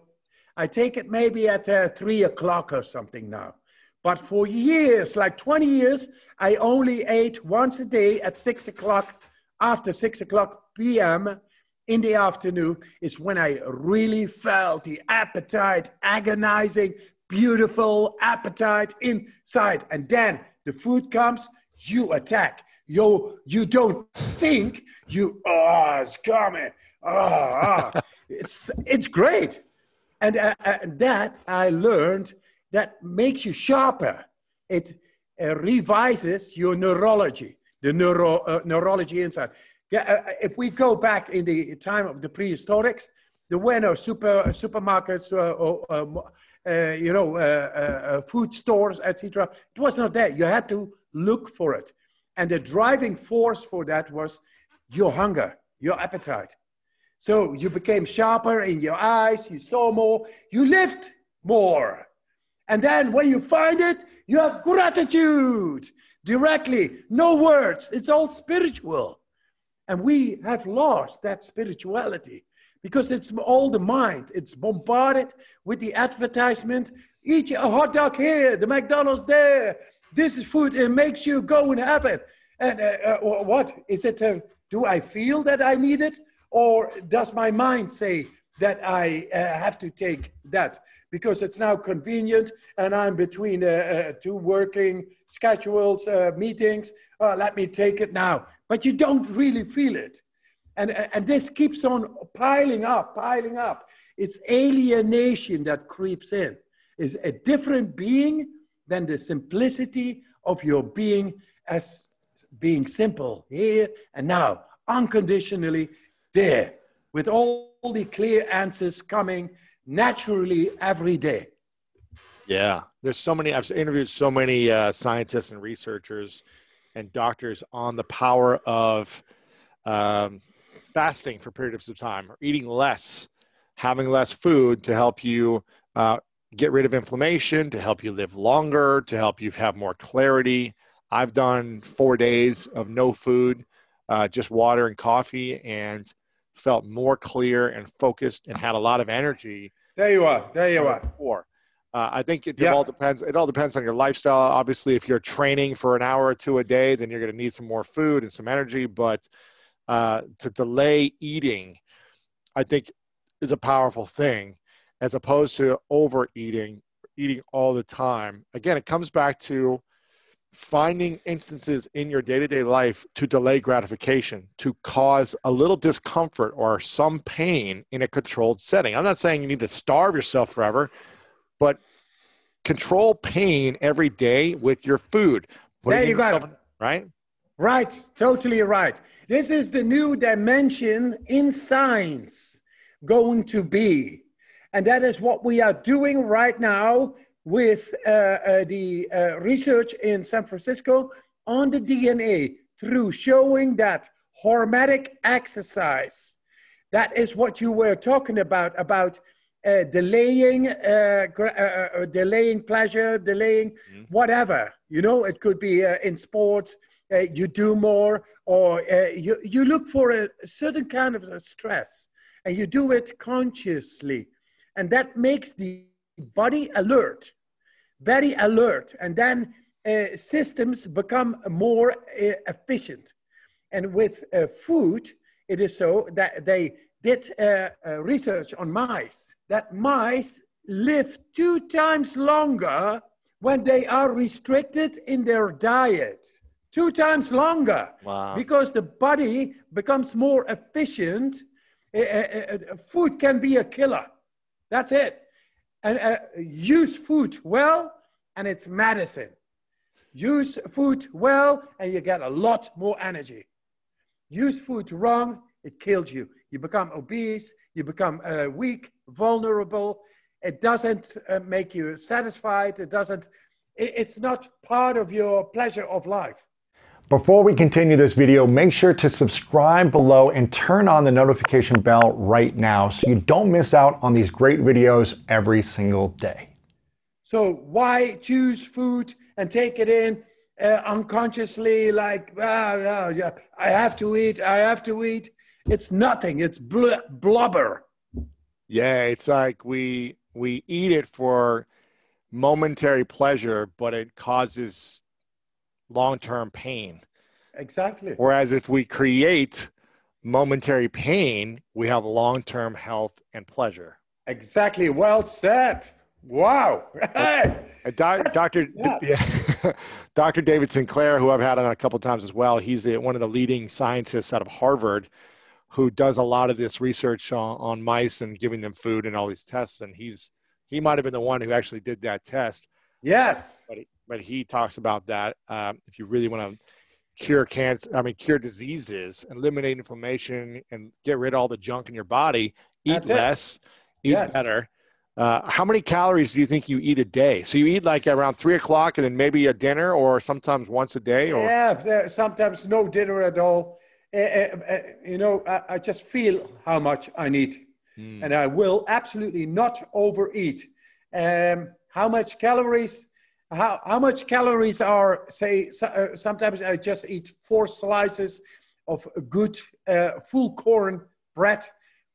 I take it maybe at uh, three o'clock or something now. But for years, like twenty years, I only ate once a day at six o'clock, after six o'clock p m in the afternoon is when I really felt the appetite, agonizing, beautiful appetite inside. And then the food comes, you attack. You, you don't think, you, oh, it's coming. Oh, oh. it's, it's great. And, uh, and that I learned that makes you sharper. It uh, revises your neurology, the neuro, uh, neurology inside. Uh, if we go back in the time of the prehistorics, there were no super, supermarkets, uh, or, um, uh, you know, uh, uh, food stores, et cetera. It was not there. You had to look for it. And the driving force for that was your hunger, your appetite. So you became sharper in your eyes, you saw more, you lived more. And then when you find it, you have gratitude directly, no words. It's all spiritual. And we have lost that spirituality because it's all the mind. It's bombarded with the advertisement. Eat a hot dog here, the McDonald's there. This is food. It makes you go in heaven. And uh, uh, what? Is it, uh, do I feel that I need it? Or does my mind say that I uh, have to take that because it's now convenient and I'm between uh, uh, two working schedules, uh, meetings, uh, let me take it now. but you don't really feel it. And, and this keeps on piling up, piling up. It's alienation that creeps in. It's a different being than the simplicity of your being as being simple here and now, unconditionally there, with all the clear answers coming naturally every day. Yeah, there's so many, I've interviewed so many uh, scientists and researchers and doctors on the power of um, fasting for periods of time, or eating less, having less food to help you uh, get rid of inflammation, to help you live longer, to help you have more clarity. I've done four days of no food, uh, just water and coffee, and felt more clear and focused and had a lot of energy. There you are. There you are. Before. Uh, I think it, it yeah. all depends. It all depends on your lifestyle. Obviously, if you're training for an hour or two a day, then you're going to need some more food and some energy. But uh, to delay eating, I think, is a powerful thing, as opposed to overeating, eating all the time. Again, it comes back to finding instances in your day-to-day life to delay gratification, to cause a little discomfort or some pain in a controlled setting. I'm not saying you need to starve yourself forever, but control pain every day with your food. What there you, you got it. Right? Right. Totally right. This is the new dimension in science going to be. And that is what we are doing right now with uh, uh, the uh, research in San Francisco on the D N A, through showing that hormetic exercise. That is what you were talking about, about Uh, delaying, uh, uh, delaying pleasure, delaying mm. whatever. You know, it could be uh, in sports, uh, you do more, or uh, you, you look for a certain kind of stress, and you do it consciously. And that makes the body alert, very alert. And then uh, systems become more uh, efficient. And with uh, food, it is so that they did uh, uh, research on mice, that mice live two times longer when they are restricted in their diet. Two times longer. Wow. Because the body becomes more efficient. Uh, uh, uh, food can be a killer. That's it. And uh, use food well, and it's medicine. Use food well, and you get a lot more energy. Use food wrong, it kills you. You become obese, you become uh, weak, vulnerable. It doesn't uh, make you satisfied. It doesn't, it, it's not part of your pleasure of life. Before we continue this video, make sure to subscribe below and turn on the notification bell right now so you don't miss out on these great videos every single day. So why choose food and take it in uh, unconsciously, like, ah, yeah, yeah, I have to eat, I have to eat. It's nothing. It's bl- blubber. Yeah, it's like we we eat it for momentary pleasure, but it causes long-term pain. Exactly. Whereas if we create momentary pain, we have long-term health and pleasure. Exactly. Well said. Wow. Right. A, a doc, Doctor Yeah. Yeah, Doctor David Sinclair, who I've had on a couple of times as well, he's the, one of the leading scientists out of Harvard, who does a lot of this research on, on mice and giving them food and all these tests. And he's, he might've been the one who actually did that test. Yes. But he, but he talks about that. Um, if you really want to cure cancer, I mean, cure diseases, eliminate inflammation, and get rid of all the junk in your body, eat That's less, it. eat yes. better. Uh, how many calories do you think you eat a day? So you eat like around three o'clock and then maybe a dinner, or sometimes once a day? Or yeah, sometimes no dinner at all. Uh, uh, uh, you know, I, I just feel how much I need, mm. and I will absolutely not overeat. Um, how much calories? How how much calories are? Say so, uh, sometimes I just eat four slices of good uh, full corn bread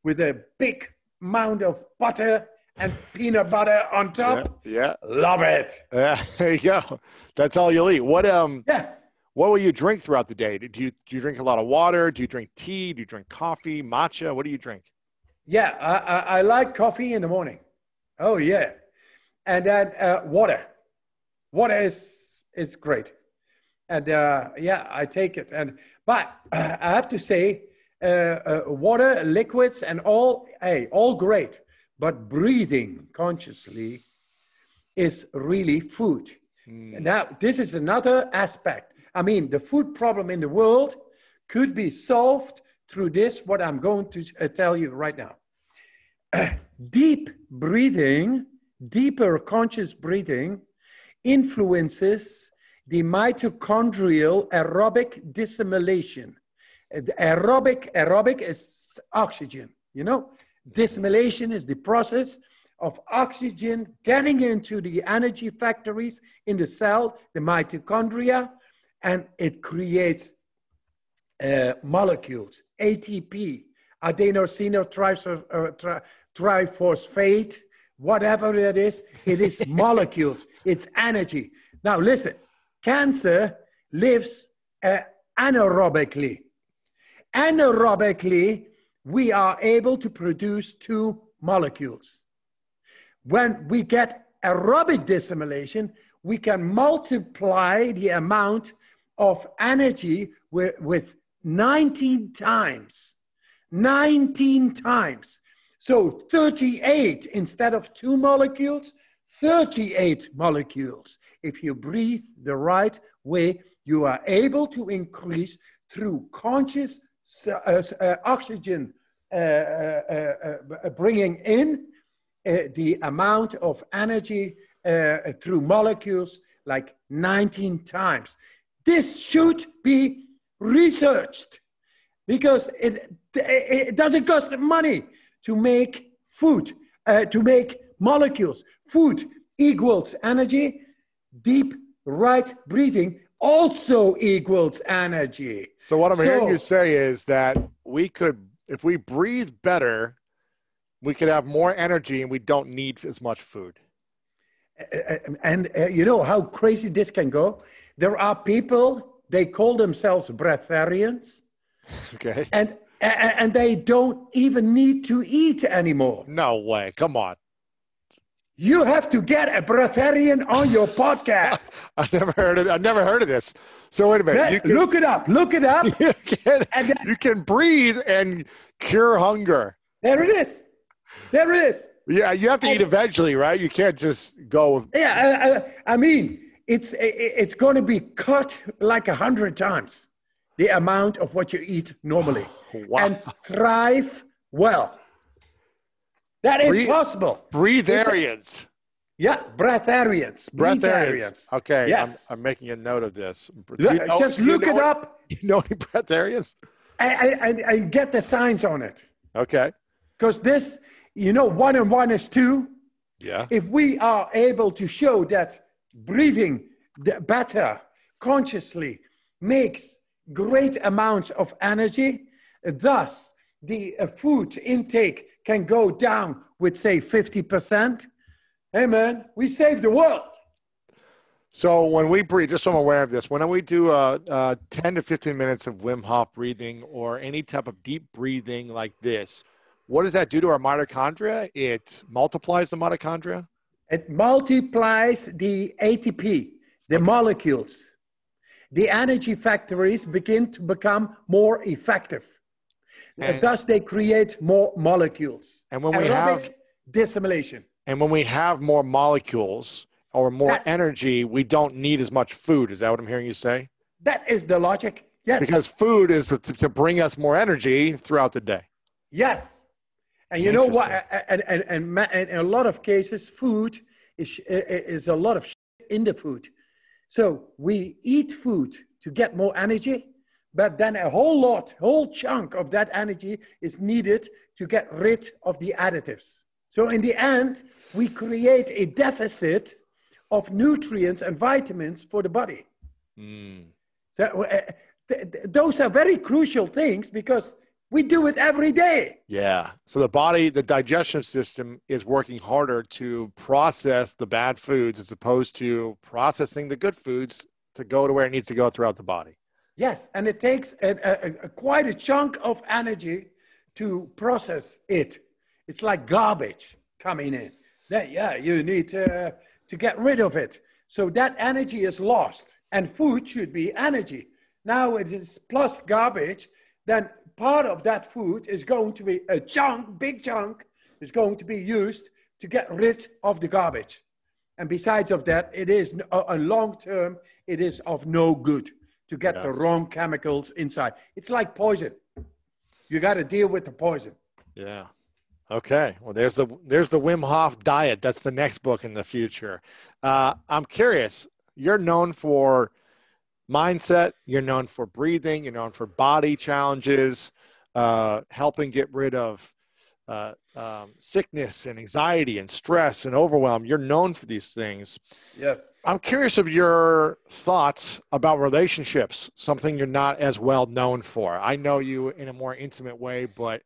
with a big mound of butter and peanut butter on top. Yeah, yeah. Love it. Yeah, there you go. That's all you'll eat. What um? Yeah. What will you drink throughout the day? Do you, do you drink a lot of water? Do you drink tea? Do you drink coffee, matcha? What do you drink? Yeah, I, I, I like coffee in the morning. Oh, yeah. And then uh, water. Water is, is great. And uh, yeah, I take it. And but uh, I have to say, uh, uh, water, liquids, and all, hey, all great. But breathing consciously is really food. Mm. Now, this is another aspect. I mean, the food problem in the world could be solved through this, what I'm going to uh, tell you right now. Deep breathing, deeper conscious breathing influences the mitochondrial aerobic dissimilation. The aerobic, aerobic is oxygen, you know? Dissimilation is the process of oxygen getting into the energy factories in the cell, the mitochondria, and it creates uh, molecules, A T P, adenosine triphosphate, whatever it is, it is molecules, it's energy. Now listen, cancer lives uh, anaerobically. Anaerobically, we are able to produce two molecules. When we get aerobic dissimilation, we can multiply the amount of energy with, with nineteen times. nineteen times. So thirty-eight instead of two molecules, thirty-eight molecules. If you breathe the right way, you are able to increase through conscious uh, uh, oxygen uh, uh, uh, bringing in uh, the amount of energy uh, through molecules like nineteen times. This should be researched because it, it doesn't cost money to make food, uh, to make molecules. Food equals energy. Deep right breathing also equals energy. So what I'm so, hearing you say is that we could, if we breathe better, we could have more energy and we don't need as much food. And, and uh, you know how crazy this can go? There are people, they call themselves breatharians. Okay. And and they don't even need to eat anymore. No way. Come on. You have to get a breatharian on your podcast. I've never heard of, I've never heard of this. So wait a minute. That, you can, look it up. Look it up. You can, and then, you can breathe and cure hunger. There it is. There it is. Yeah, you have to and, eat eventually, right? You can't just go. Yeah, I, I, I mean, it's, it's going to be cut like a hundred times. The amount of what you eat normally. Oh, wow. And thrive well. That is Breath, possible. Breatharians. A, yeah, breatharians. Breatharians. Okay, yes. I'm, I'm making a note of this. Look, you know, just look you know it up. You know any breatharians? And get the science on it. Okay. Because this, you know, one and one is two. Yeah. If we are able to show that breathing better consciously makes great amounts of energy, thus the uh, food intake can go down with say fifty percent. Hey man, we saved the world. So when we breathe, just so I'm aware of this, when we do uh, uh, ten to fifteen minutes of Wim Hof breathing or any type of deep breathing like this, what does that do to our mitochondria? It multiplies the mitochondria? It multiplies the A T P, the okay. molecules. The energy factories begin to become more effective. And thus, they create more molecules. And when we Aerobic have dissimilation. And when we have more molecules or more that, energy, we don't need as much food. Is that what I'm hearing you say? That is the logic. Yes. Because food is to, to bring us more energy throughout the day. Yes. And you know what? And, and, and, and in a lot of cases, food is, is a lot of shit in the food. So we eat food to get more energy, but then a whole lot, whole chunk of that energy is needed to get rid of the additives. So in the end, we create a deficit of nutrients and vitamins for the body. Mm. So uh, th th those are very crucial things because we do it every day. Yeah. So the body, the digestion system is working harder to process the bad foods as opposed to processing the good foods to go to where it needs to go throughout the body. Yes. And it takes a, a, a, quite a chunk of energy to process it. It's like garbage coming in. That, yeah, you need to, uh, to get rid of it. So that energy is lost, and food should be energy. Now it is plus garbage, then part of that food is going to be a chunk, big chunk, is going to be used to get rid of the garbage. And besides of that, it is a long term, it is of no good to get yeah. the wrong chemicals inside. It's like poison. You got to deal with the poison. Yeah. Okay. Well, there's the, there's the Wim Hof diet. That's the next book in the future. Uh, I'm curious, you're known for mindset. You're known for breathing. You're known for body challenges, uh, helping get rid of uh, um, sickness and anxiety and stress and overwhelm. You're known for these things. Yes. I'm curious of your thoughts about relationships, something you're not as well known for. I know you in a more intimate way, but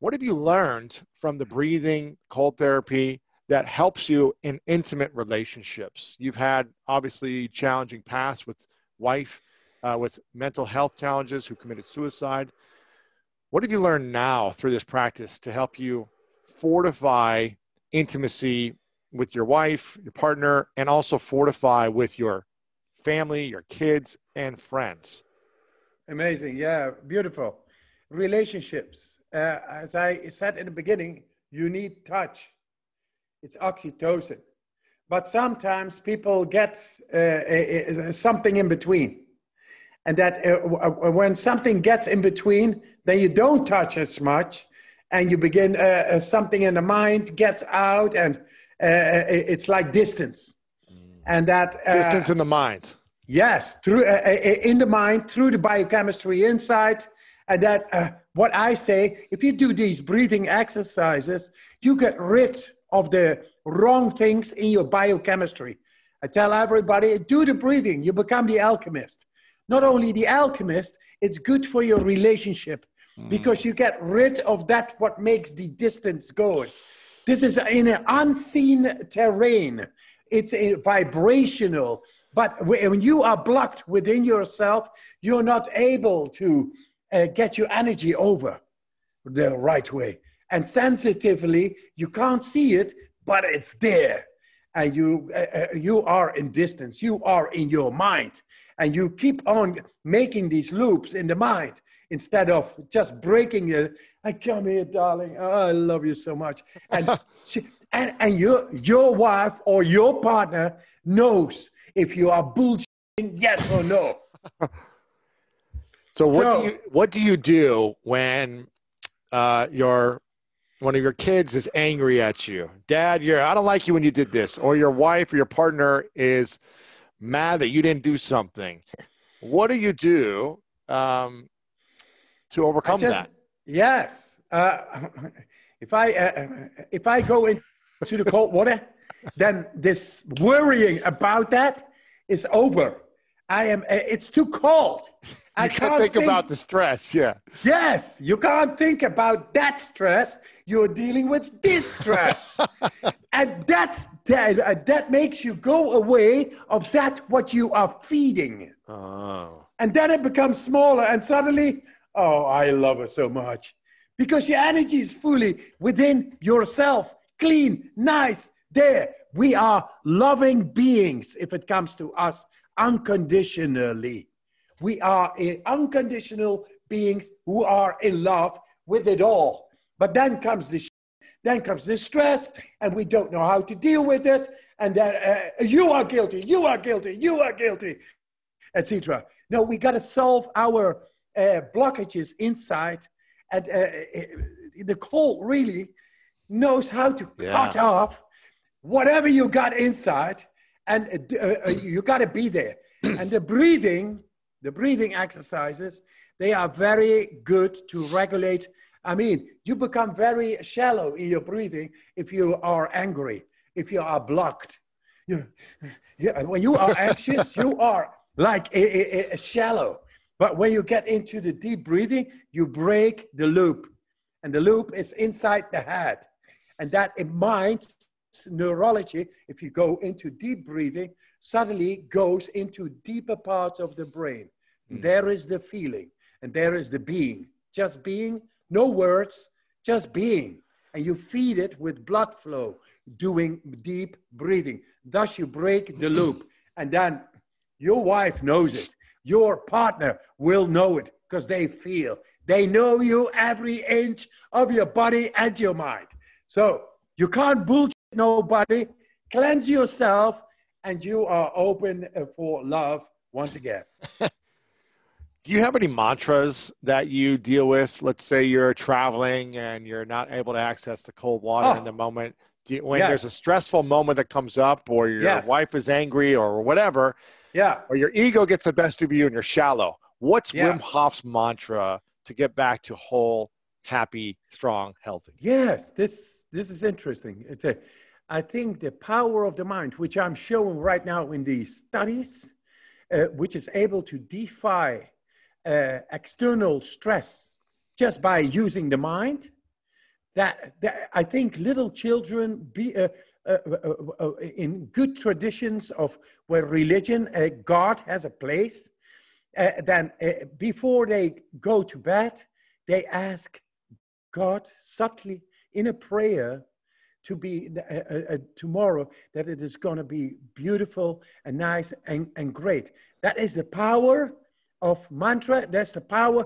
what have you learned from the breathing, cold therapy that helps you in intimate relationships? You've had obviously challenging past with wife, uh, with mental health challenges, who committed suicide. What have you learned now through this practice to help you fortify intimacy with your wife, your partner, and also fortify with your family, your kids, and friends? Amazing. Yeah, beautiful. Relationships. Uh, as I said in the beginning, you need touch. It's oxytocin. But sometimes people get uh, a, a, something in between. And that uh, when something gets in between, then you don't touch as much. And you begin, uh, something in the mind gets out, and uh, it's like distance. And that uh, distance in the mind. Yes, through uh, in the mind, through the biochemistry insight. And that, uh, what I say, if you do these breathing exercises, you get rid of the wrong things in your biochemistry. I tell everybody, do the breathing. You become the alchemist. Not only the alchemist, it's good for your relationship mm. because you get rid of that what makes the distance going. This is in an unseen terrain. It's a vibrational. But when you are blocked within yourself, you're not able to Uh, get your energy over the right way. And sensitively, you can't see it, but it's there. And you, uh, you are in distance. You are in your mind. And you keep on making these loops in the mind instead of just breaking it. I come here, darling. Oh, I love you so much. And, she, and, and your, your wife or your partner knows if you are bullshitting yes or no. So what so, do you what do you do when uh, your one of your kids is angry at you? Dad, you're I don't like you when you did this, or your wife or your partner is mad that you didn't do something. What do you do um, to overcome just, that? Yes, uh, if I uh, if I go into the cold water, then this worrying about that is over. I am. It's too cold. You I can't, can't think, think about the stress, yeah. Yes, you can't think about that stress. You're dealing with this stress. And that's, that, that makes you go away of that what you are feeding. Oh. And then it becomes smaller, and suddenly, oh, I love her so much. Because your energy is fully within yourself, clean, nice, there. We are loving beings if it comes to us unconditionally. We are unconditional beings who are in love with it all. But then comes the sh then comes the stress, and we don't know how to deal with it. And then uh, you are guilty, you are guilty, you are guilty, et cetera. No, we got to solve our uh, blockages inside. And uh, the cold really knows how to yeah. cut off whatever you got inside, and uh, you got to be there. And the breathing. The breathing exercises, they are very good to regulate. I mean, you become very shallow in your breathing if you are angry, if you are blocked. You, you, when you are anxious, you are like a, a, a shallow. But when you get into the deep breathing, you break the loop. And the loop is inside the head. And that in mind, neurology, if you go into deep breathing, suddenly goes into deeper parts of the brain. Mm. There is the feeling, and there is the being. Just being, no words, just being. And you feed it with blood flow, doing deep breathing. Thus you break the loop. And then your wife knows it. Your partner will know it because they feel. They know you every inch of your body and your mind. So you can't bullshit nobody. Cleanse yourself, and you are open for love once again. Do you have any mantras that you deal with? Let's say you're traveling and you're not able to access the cold water oh, in the moment. Do you, when yes. there's a stressful moment that comes up, or your yes. wife is angry or whatever, yeah, or your ego gets the best of you and you're shallow. What's yeah. Wim Hof's mantra to get back to whole, happy, strong, healthy? Yes, this, this is interesting. It's a, I think the power of the mind, which I'm showing right now in these studies, uh, which is able to defy Uh, external stress just by using the mind, that, that I think little children be uh, uh, uh, uh, in good traditions of where religion, uh, God has a place, uh, then uh, before they go to bed, they ask God subtly in a prayer to be uh, uh, tomorrow, that it is going to be beautiful and nice and, and great. That is the power of mantra. That's the power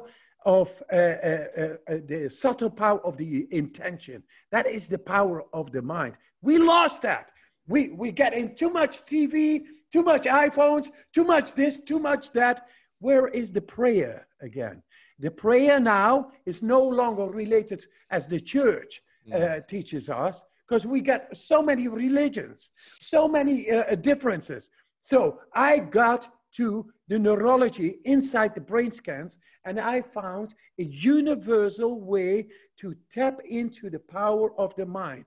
of uh, uh, uh, the subtle power of the intention. That is the power of the mind. We lost that. We, we get in too much T V, too much iPhones, too much this, too much that. Where is the prayer again? The prayer now is no longer related as the church uh, teaches us, because we get so many religions, so many uh, differences. So I got to the neurology inside the brain scans, and I found a universal way to tap into the power of the mind,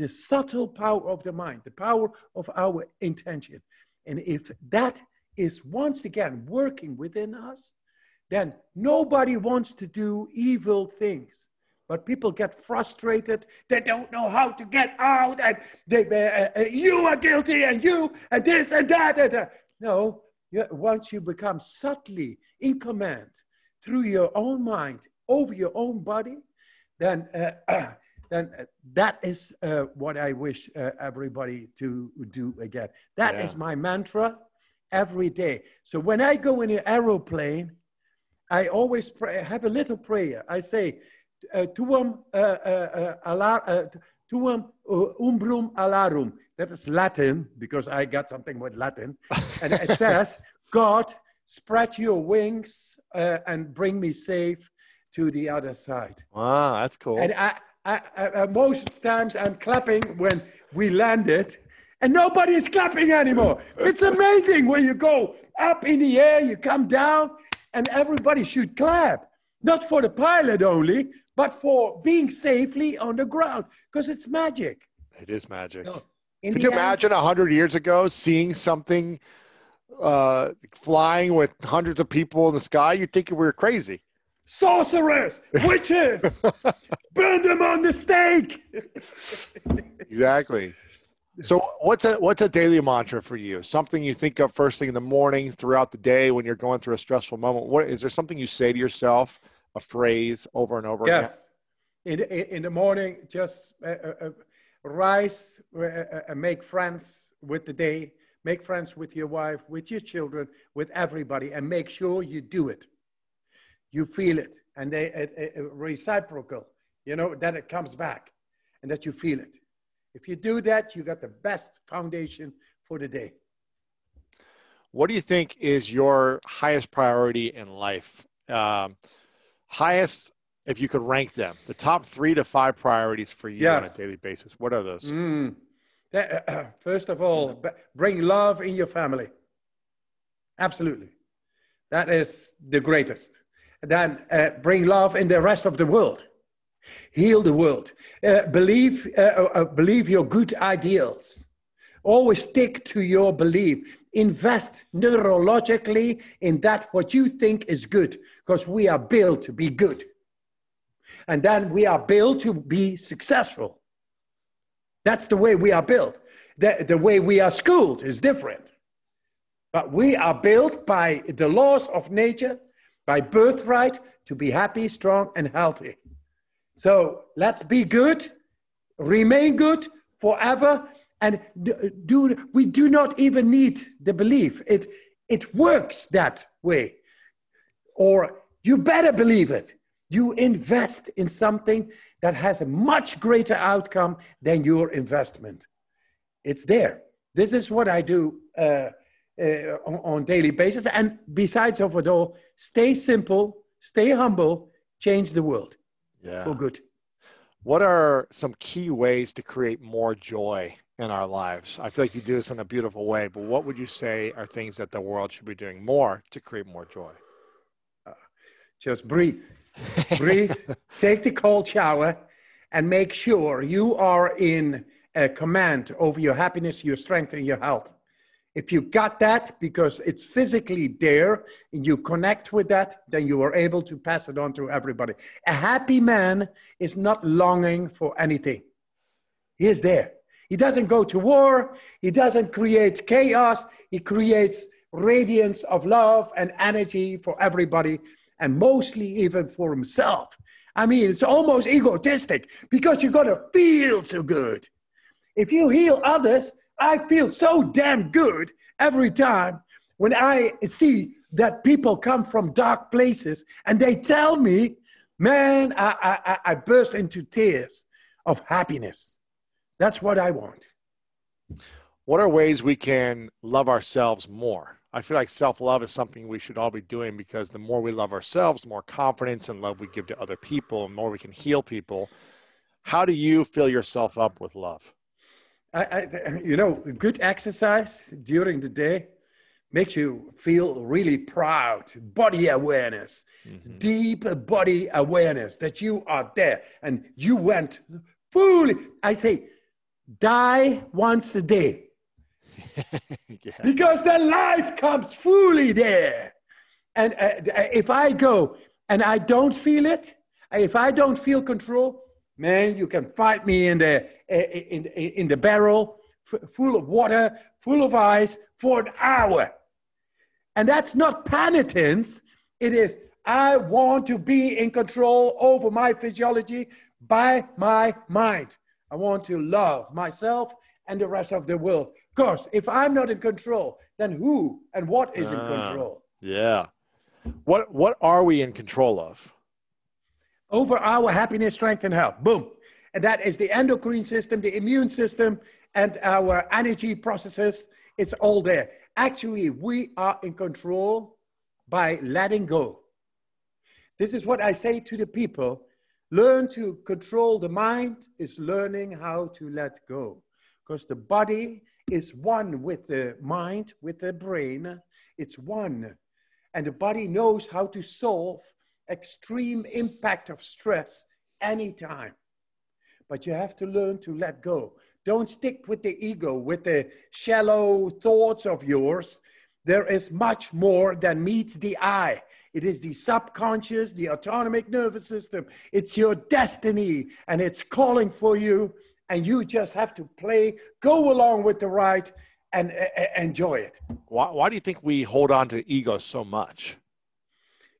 the subtle power of the mind, the power of our intention. And if that is once again working within us, then nobody wants to do evil things. But people get frustrated. They don't know how to get out. And they, uh, uh, you are guilty, and you, and this, and that, and that. No. Once you become subtly in command through your own mind over your own body, then uh, then that is uh, what I wish uh, everybody to do again. That yeah. is my mantra every day. So when I go in an aeroplane, I always pray, have a little prayer. I say, Tuum umbrum alarum. That is Latin, because I got something with Latin. And it says, God, spread your wings uh, and bring me safe to the other side. Wow, that's cool. And I, I, I, most times I'm clapping when we landed, and nobody is clapping anymore. It's amazing when you go up in the air, you come down, and everybody should clap. Not for the pilot only, but for being safely on the ground, because it's magic. It is magic. So, In Could you end, imagine a hundred years ago seeing something uh, flying with hundreds of people in the sky? You'd think we were crazy. Sorcerers, witches, burn them on the stake. Exactly. So what's a, what's a daily mantra for you? Something you think of first thing in the morning, throughout the day when you're going through a stressful moment. What, is there something you say to yourself, a phrase over and over yes. again? In, in the morning, just... Uh, uh, Rise uh, uh, make friends with the day, make friends with your wife, with your children, with everybody, and make sure you do it. You feel it, and they uh, uh, reciprocal, you know, then it comes back, and that you feel it. If you do that, you got the best foundation for the day. What do you think is your highest priority in life? Um, highest If you could rank them, the top three to five priorities for you yes. on a daily basis, what are those? Mm. First of all, bring love in your family. Absolutely. That is the greatest. Then uh, bring love in the rest of the world. Heal the world. Uh, believe, uh, uh, believe your good ideals. Always stick to your belief. Invest neurologically in that what you think is good, because we are built to be good. And then we are built to be successful. That's the way we are built. The, the way we are schooled is different. But we are built by the laws of nature, by birthright, to be happy, strong, and healthy. So let's be good, remain good forever, And do, we do not even need the belief. It, it works that way. Or you better believe it. You invest in something that has a much greater outcome than your investment. It's there. This is what I do uh, uh, on, on daily basis. And besides of it all, stay simple, stay humble, change the world. Yeah. For good. What are some key ways to create more joy in our lives? I feel like you do this in a beautiful way, but what would you say are things that the world should be doing more to create more joy? Uh, just breathe. Breathe, take the cold shower, and make sure you are in a command over your happiness, your strength, and your health. If you got that, because it's physically there, and you connect with that, then you are able to pass it on to everybody. A happy man is not longing for anything. He is there. He doesn't go to war. He doesn't create chaos. He creates radiance of love and energy for everybody. And mostly even for himself. I mean, it's almost egotistic because you're gonna feel so good. If you heal others, I feel so damn good every time when I see that people come from dark places and they tell me, man, I, I, I burst into tears of happiness. That's what I want. What are ways we can love ourselves more? I feel like self-love is something we should all be doing because the more we love ourselves, the more confidence and love we give to other people and more we can heal people. How do you fill yourself up with love? I, I, you know, good exercise during the day makes you feel really proud. Body awareness, mm-hmm. deep body awareness that you are there and you went fully. I say, die once a day. Yeah. Because then life comes fully there. And uh, if I go and I don't feel it, if I don't feel control, man, you can fight me in the, uh, in, in the barrel full of water, full of ice for an hour. And that's not penitence. It is, I want to be in control over my physiology by my mind. I want to love myself and the rest of the world. Of course, if I'm not in control, then who and what is uh, in control? Yeah. What, what are we in control of? Over our happiness, strength, and health. Boom. And that is the endocrine system, the immune system, and our energy processes. It's all there. Actually, we are in control by letting go. This is what I say to the people. Learn to control the mind is learning how to let go. Because the body is one with the mind, with the brain. It's one. And the body knows how to solve extreme impact of stress anytime. But you have to learn to let go. Don't stick with the ego, with the shallow thoughts of yours. There is much more than meets the eye. It is the subconscious, the autonomic nervous system. It's your destiny and it's calling for you. And you just have to play, go along with the ride, and uh, enjoy it. Why, why do you think we hold on to the ego so much?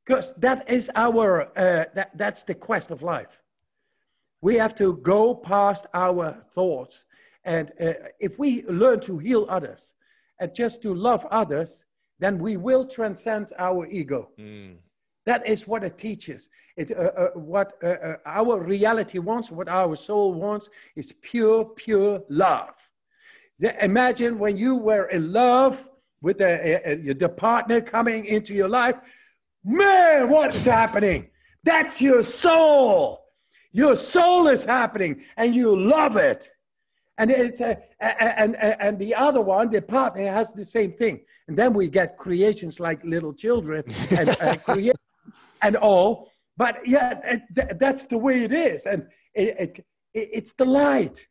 Because that is our, uh, that, that's the quest of life. We have to go past our thoughts. And uh, if we learn to heal others and just to love others, then we will transcend our ego. Mm. That is what it teaches. It, uh, uh, what uh, uh, our reality wants, what our soul wants, is pure, pure love. The, imagine when you were in love with the, uh, uh, the partner coming into your life. Man, what is happening? That's your soul. Your soul is happening, and you love it. And, it's a, and, and, and the other one, the partner, has the same thing. And then we get creations like little children and uh, create. And all, but yeah, th that's the way it is. And it, it, it, it's the light.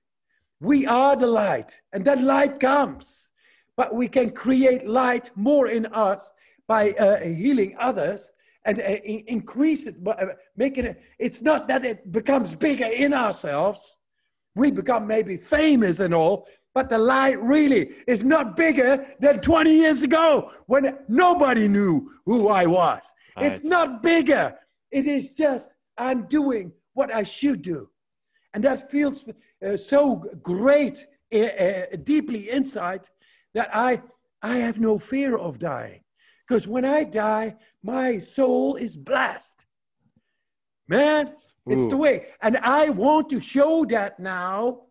We are the light, and that light comes. But we can create light more in us by uh, healing others and uh, increase it, uh, making it, it's not that it becomes bigger in ourselves. We become maybe famous and all, but the light really is not bigger than twenty years ago when nobody knew who I was. It's not bigger. It is just, I'm doing what I should do. And that feels uh, so great uh, deeply inside that I, I have no fear of dying. Because when I die, my soul is blessed. Man, it's Ooh. the way. And I want to show that now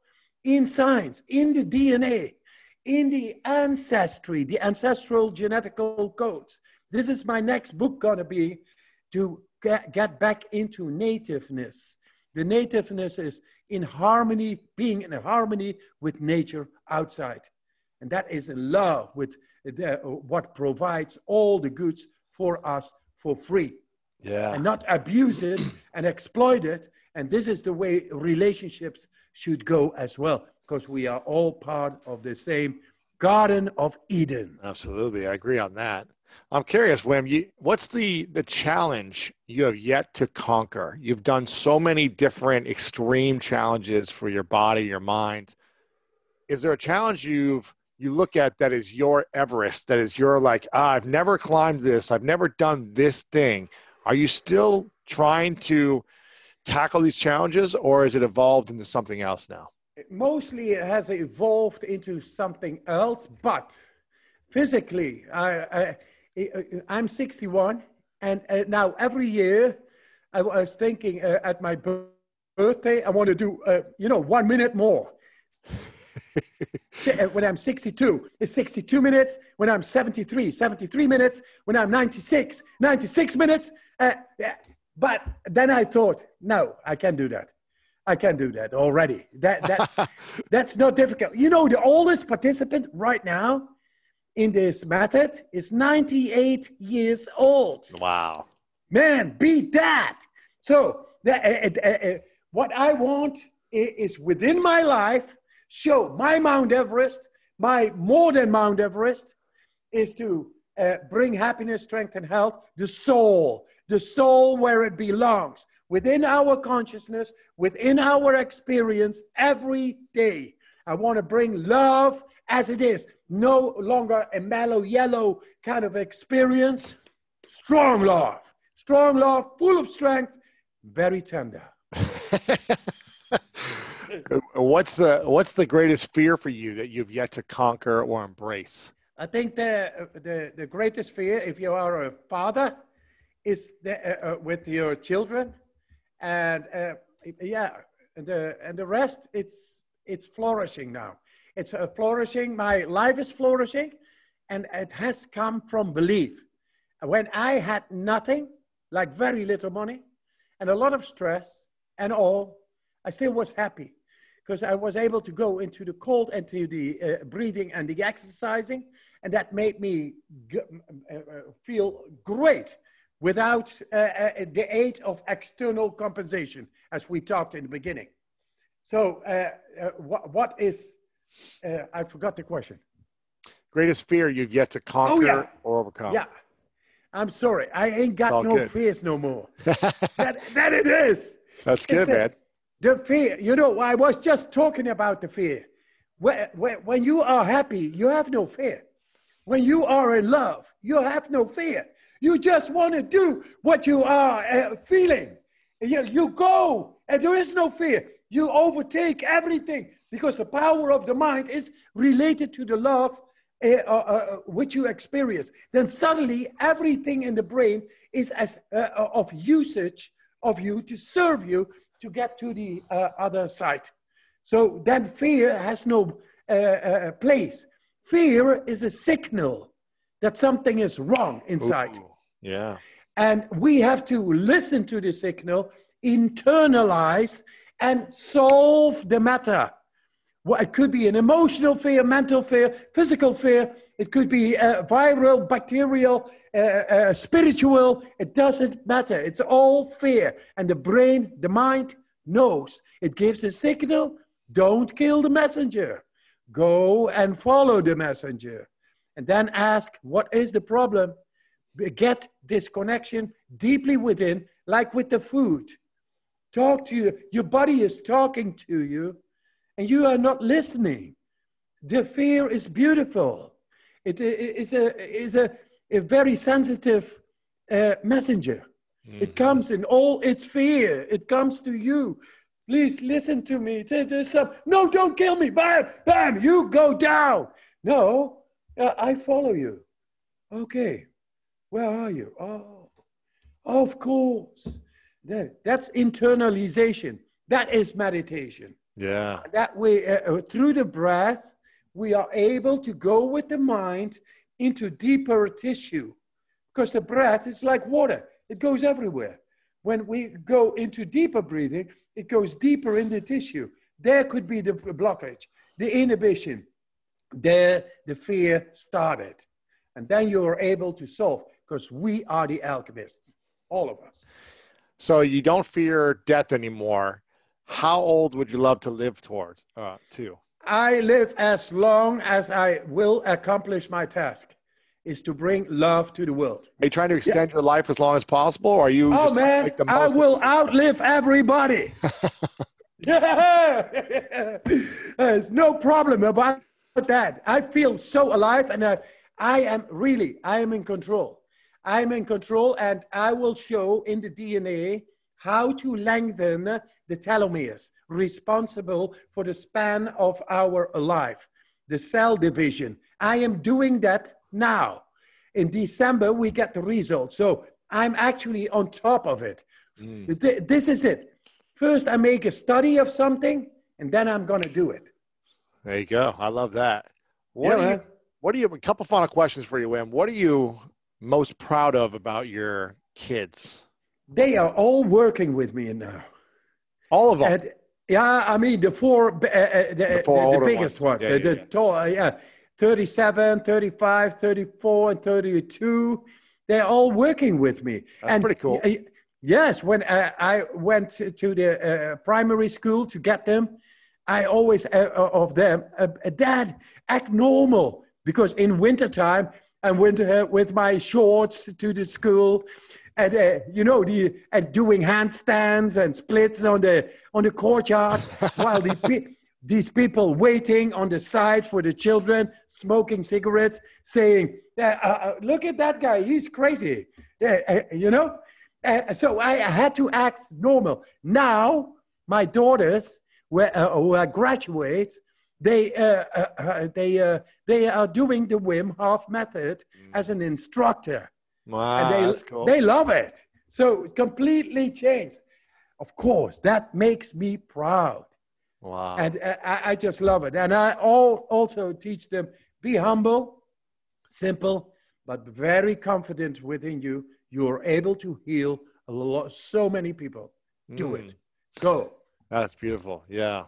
in science, in the D N A, in the ancestry, the ancestral genetical codes. This is my next book gonna be, to get, get back into nativeness. The nativeness is in harmony, being in harmony with nature outside. And that is in love with the, what provides all the goods for us for free. Yeah. And not abuse it and exploit it. And this is the way relationships should go as well, because we are all part of the same Garden of Eden. Absolutely. I agree on that. I'm curious, Wim, you, what's the, the challenge you have yet to conquer? You've done so many different extreme challenges for your body, your mind. Is there a challenge you've, you look at that is your Everest, that is your like, ah, I've never climbed this, I've never done this thing. Are you still trying to tackle these challenges, or has it evolved into something else now? It mostly it has evolved into something else, but physically, I, I I'm sixty-one, and uh, now every year I was thinking uh, at my birthday, I want to do, uh, you know, one minute more. When I'm sixty-two, it's sixty-two minutes. When I'm seventy-three, seventy-three minutes. When I'm ninety-six, ninety-six minutes. Uh, but then I thought, no, I can't do that. I can't do that already. That, that's, that's not difficult. You know, the oldest participant right now in this method is ninety-eight years old. Wow. Man, beat that. So that, uh, uh, uh, what I want is within my life, show my Mount Everest, my more than Mount Everest, is to uh, bring happiness, strength, and health, the soul, the soul where it belongs, within our consciousness, within our experience every day. I want to bring love as it is, no longer a mellow yellow kind of experience. Strong love, strong love, full of strength, very tender. What's the, what's the greatest fear for you that you've yet to conquer or embrace? I think the, the, the greatest fear, if you are a father, is the, uh, with your children. And uh, yeah, and the, and the rest, it's, it's flourishing now. It's uh, flourishing. My life is flourishing, and it has come from belief. When I had nothing, like very little money, and a lot of stress and all, I still was happy because I was able to go into the cold and to the uh, breathing and the exercising, and that made me g uh, feel great without uh, uh, the aid of external compensation, as we talked in the beginning. So uh, uh, what, what is, uh, I forgot the question. Greatest fear you've yet to conquer oh, yeah. or overcome. Yeah. I'm sorry. I ain't got no good. fears no more. that, that it is. That's good, it's man. A, the fear, you know, I was just talking about the fear. When, when you are happy, you have no fear. When you are in love, you have no fear. You just want to do what you are uh, feeling. You, you go, and there is no fear. You overtake everything because the power of the mind is related to the love uh, uh, uh, which you experience. Then suddenly everything in the brain is as uh, of usage of you to serve you to get to the uh, other side. So then fear has no uh, uh, place. Fear is a signal that something is wrong inside. Ooh, yeah. And we have to listen to the signal, internalize, and solve the matter. Well, it could be an emotional fear, mental fear, physical fear. It could be uh, viral, bacterial, uh, uh, spiritual. It doesn't matter. It's all fear. And the brain, the mind knows. It gives a signal. Don't kill the messenger. Go and follow the messenger. And then ask, what is the problem? Get this connection deeply within, like with the food. Talk to you. Your body is talking to you, and you are not listening. The fear is beautiful. It is a is a, a very sensitive uh, messenger. Mm-hmm. It comes in all its fear. It comes to you. please listen to me. No, don't kill me. Bam, bam, you go down. No, I follow you. Okay, where are you? Oh, of course. That, that's internalization. That is meditation. Yeah. That way, uh, through the breath, we are able to go with the mind into deeper tissue, because the breath is like water. It goes everywhere. When we go into deeper breathing, it goes deeper in the tissue. There could be the blockage, the inhibition. There, the fear started. And then you are able to solve, because we are the alchemists, all of us. So you don't fear death anymore. How old would you love to live towards, uh, to? I live as long as I will accomplish my task, is to bring love to the world. Are you trying to extend yeah. your life as long as possible? Or are you oh, just man, to make the most I will of outlive everybody. Yeah. There's no problem about that. I feel so alive, and I, I am really, I am in control. I'm in control, and I will show in the D N A how to lengthen the telomeres responsible for the span of our life, the cell division. I am doing that now. In December, we get the results. So I'm actually on top of it. Mm. This is it. First, I make a study of something, and then I'm going to do it. There you go. I love that. What yeah, do you, what do you, a couple final questions for you, Wim. What are you most proud of about your kids? They are all working with me now. All of them? And, yeah, I mean, the four, uh, the, the, four the, the biggest ones. ones. Yeah, uh, yeah, the yeah. Tall, yeah, thirty-seven, thirty-five, thirty-four, and thirty-two. They're all working with me. That's and pretty cool. Yes, when I, I went to the uh, primary school to get them, I always, uh, of them, uh, Dad, act normal. Because in wintertime, I went uh, with my shorts to the school. And, uh, you know, the, and doing handstands and splits on the, on the courtyard while the pe these people waiting on the side for the children, smoking cigarettes, saying, uh, uh, look at that guy, he's crazy, uh, uh, you know? Uh, so I had to act normal. Now, my daughters, where, uh, who are graduates, they, uh, uh, they, uh, they are doing the Wim Hof Method mm. as an instructor. Wow, they, that's cool. They love it. So it completely changed. Of course, that makes me proud. Wow. And uh, I, I just love it. And I all, also teach them, be humble, simple, but very confident within you. You're able to heal a lot, so many people. Do mm. it. Go. That's beautiful. Yeah.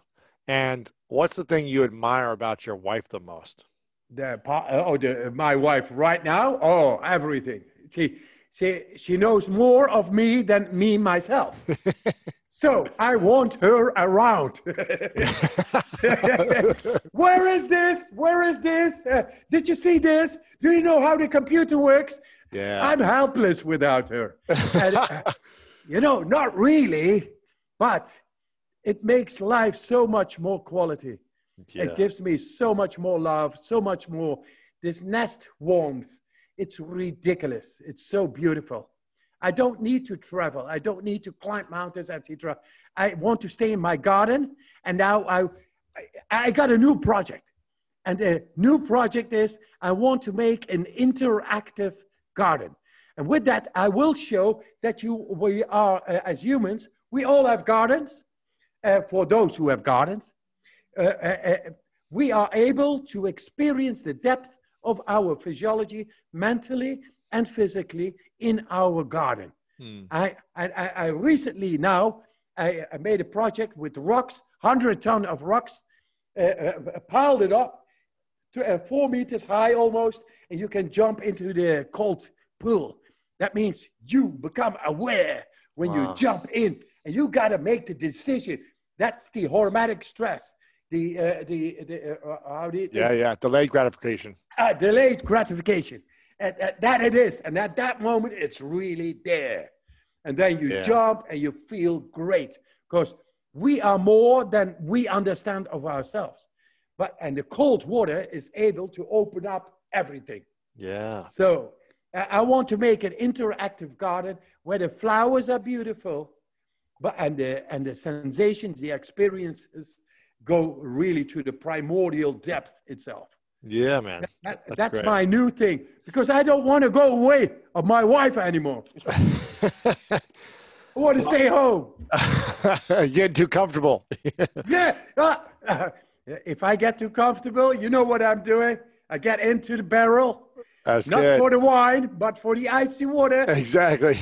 And what's the thing you admire about your wife the most? The, oh, the, my wife right now? Oh, everything. She, she, she knows more of me than me myself. So I want her around. Where is this? Where is this? Uh, did you see this? Do you know how the computer works? Yeah. I'm helpless without her. And, uh, you know, not really, but it makes life so much more quality. Yeah. It gives me so much more love, so much more this nest warmth. It's ridiculous. It's so beautiful. I don't need to travel. I don't need to climb mountains, et cetera. I want to stay in my garden. And now I, I, I got a new project. And the new project is I want to make an interactive garden. And with that, I will show that you, we are, uh, as humans, we all have gardens. Uh, for those who have gardens, uh, uh, uh, we are able to experience the depth of our physiology, mentally and physically, in our garden. Hmm. I, I, I recently now, I, I made a project with rocks, one hundred ton of rocks, uh, uh, piled it up to uh, four meters high almost, and you can jump into the cold pool. That means you become aware when wow. you jump in, and you gotta make the decision. That's the hormetic stress. The, uh, the, the, uh, how do you, yeah, the, yeah, delayed gratification. Uh, delayed gratification. And, uh, that it is. And at that moment, it's really there. And then you yeah. jump and you feel great. Because we are more than we understand of ourselves. But, and the cold water is able to open up everything. Yeah. So uh, I want to make an interactive garden where the flowers are beautiful, but and the, and the sensations, the experiences go really to the primordial depth itself. Yeah, man. That, that's that's my new thing, because I don't want to go away of my wife anymore. I want to stay home. You get too comfortable. Yeah. Uh, if I get too comfortable, you know what I'm doing? I get into the barrel. That's Not it. for the wine, but for the icy water. Exactly.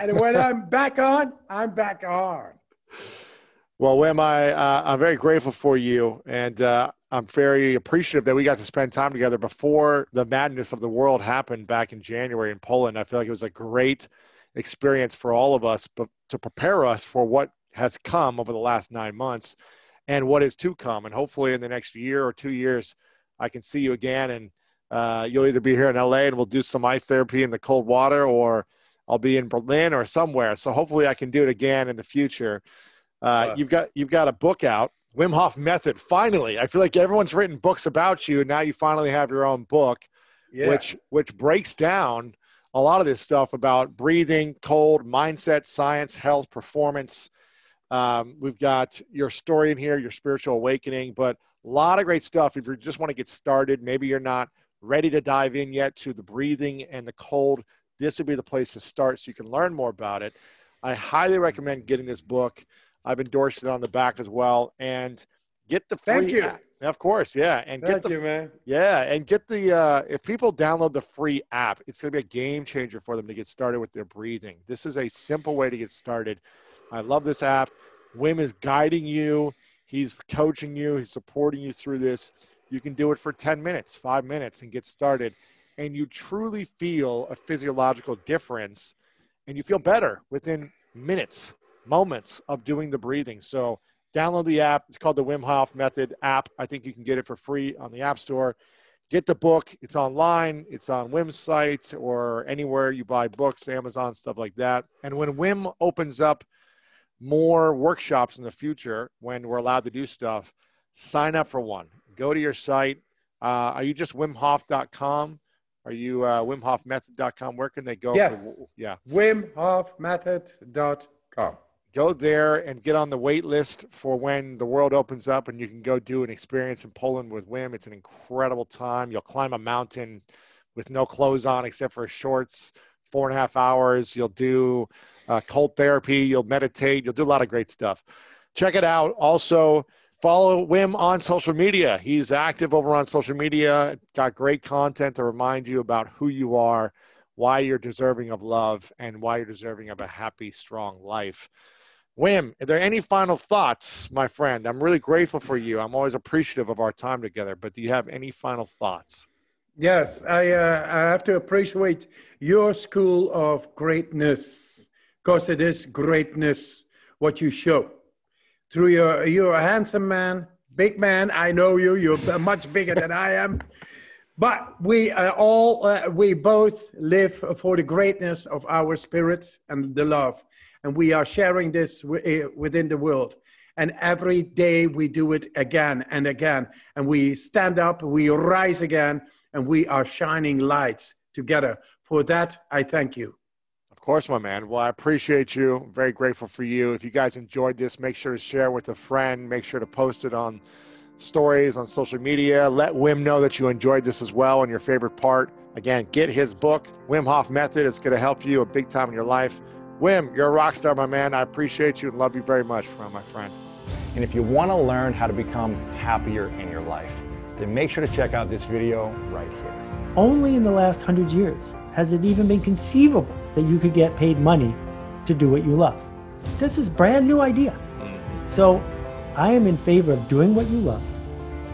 And when I'm back on, I'm back on. Well, Wim, I, uh, I'm very grateful for you. And uh, I'm very appreciative that we got to spend time together before the madness of the world happened back in January in Poland. I feel like it was a great experience for all of us, but to prepare us for what has come over the last nine months and what is to come. And hopefully in the next year or two years, I can see you again, and uh, you'll either be here in L A and we'll do some ice therapy in the cold water, or I'll be in Berlin or somewhere. So hopefully I can do it again in the future. Uh, wow. You've got, you've got a book out, Wim Hof Method. Finally, I feel like everyone's written books about you, and now you finally have your own book, yeah. which, which breaks down a lot of this stuff about breathing, cold, mindset, science, health, performance. Um, we've got your story in here, your spiritual awakening, but a lot of great stuff. If you just want to get started, maybe you're not ready to dive in yet to the breathing and the cold, this would be the place to start so you can learn more about it. I highly recommend getting this book. I've endorsed it on the back as well. And get the free. Thank you. App. Of course. Yeah. And Thank get the, you, man. Yeah. And get the, uh, if people download the free app, it's going to be a game changer for them to get started with their breathing. This is a simple way to get started. I love this app. Wim is guiding you. He's coaching you. He's supporting you through this. You can do it for ten minutes, five minutes and get started. And you truly feel a physiological difference, and you feel better within minutes, moments of doing the breathing. So download the app. It's called the Wim Hof Method app. I think you can get it for free on the App Store. Get the book. It's online. It's on Wim's site or anywhere you buy books, Amazon, stuff like that. And when Wim opens up more workshops in the future, when we're allowed to do stuff, sign up for one. Go to your site. Uh, are you just Wim Hof dot com? Are you uh, Wim Hof Method dot com? Where can they go? Yes. For, yeah. Wim Hof Method dot com. Go there and get on the wait list for when the world opens up and you can go do an experience in Poland with Wim. It's an incredible time. You'll climb a mountain with no clothes on except for shorts, four and a half hours. You'll do uh, cold therapy. You'll meditate. You'll do a lot of great stuff. Check it out. Also, follow Wim on social media. He's active over on social media. Got great content to remind you about who you are, why you're deserving of love, and why you're deserving of a happy, strong life. Wim, are there any final thoughts, my friend? I'm really grateful for you. I'm always appreciative of our time together, but do you have any final thoughts? Yes, I, uh, I have to appreciate your School of Greatness, because it is greatness, what you show. Through your, you're a handsome man, big man, I know you, you're much bigger than I am. But we uh, all, uh, we both live for the greatness of our spirits and the love. And we are sharing this w within the world. And every day we do it again and again. And we stand up, we rise again, and we are shining lights together. For that, I thank you. Of course, my man. Well, I appreciate you. I'm very grateful for you. If you guys enjoyed this, make sure to share with a friend. Make sure to post it on stories on social media. Let Wim know that you enjoyed this as well and your favorite part. Again, get his book, Wim Hof Method. It's going to help you a big time in your life. Wim, you're a rock star, my man. I appreciate you and love you very much, from my friend. And if you want to learn how to become happier in your life, then make sure to check out this video right here. Only in the last hundred years has it even been conceivable that you could get paid money to do what you love. This is a brand new idea. So I am in favor of doing what you love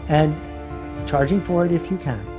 and charging for it if you can,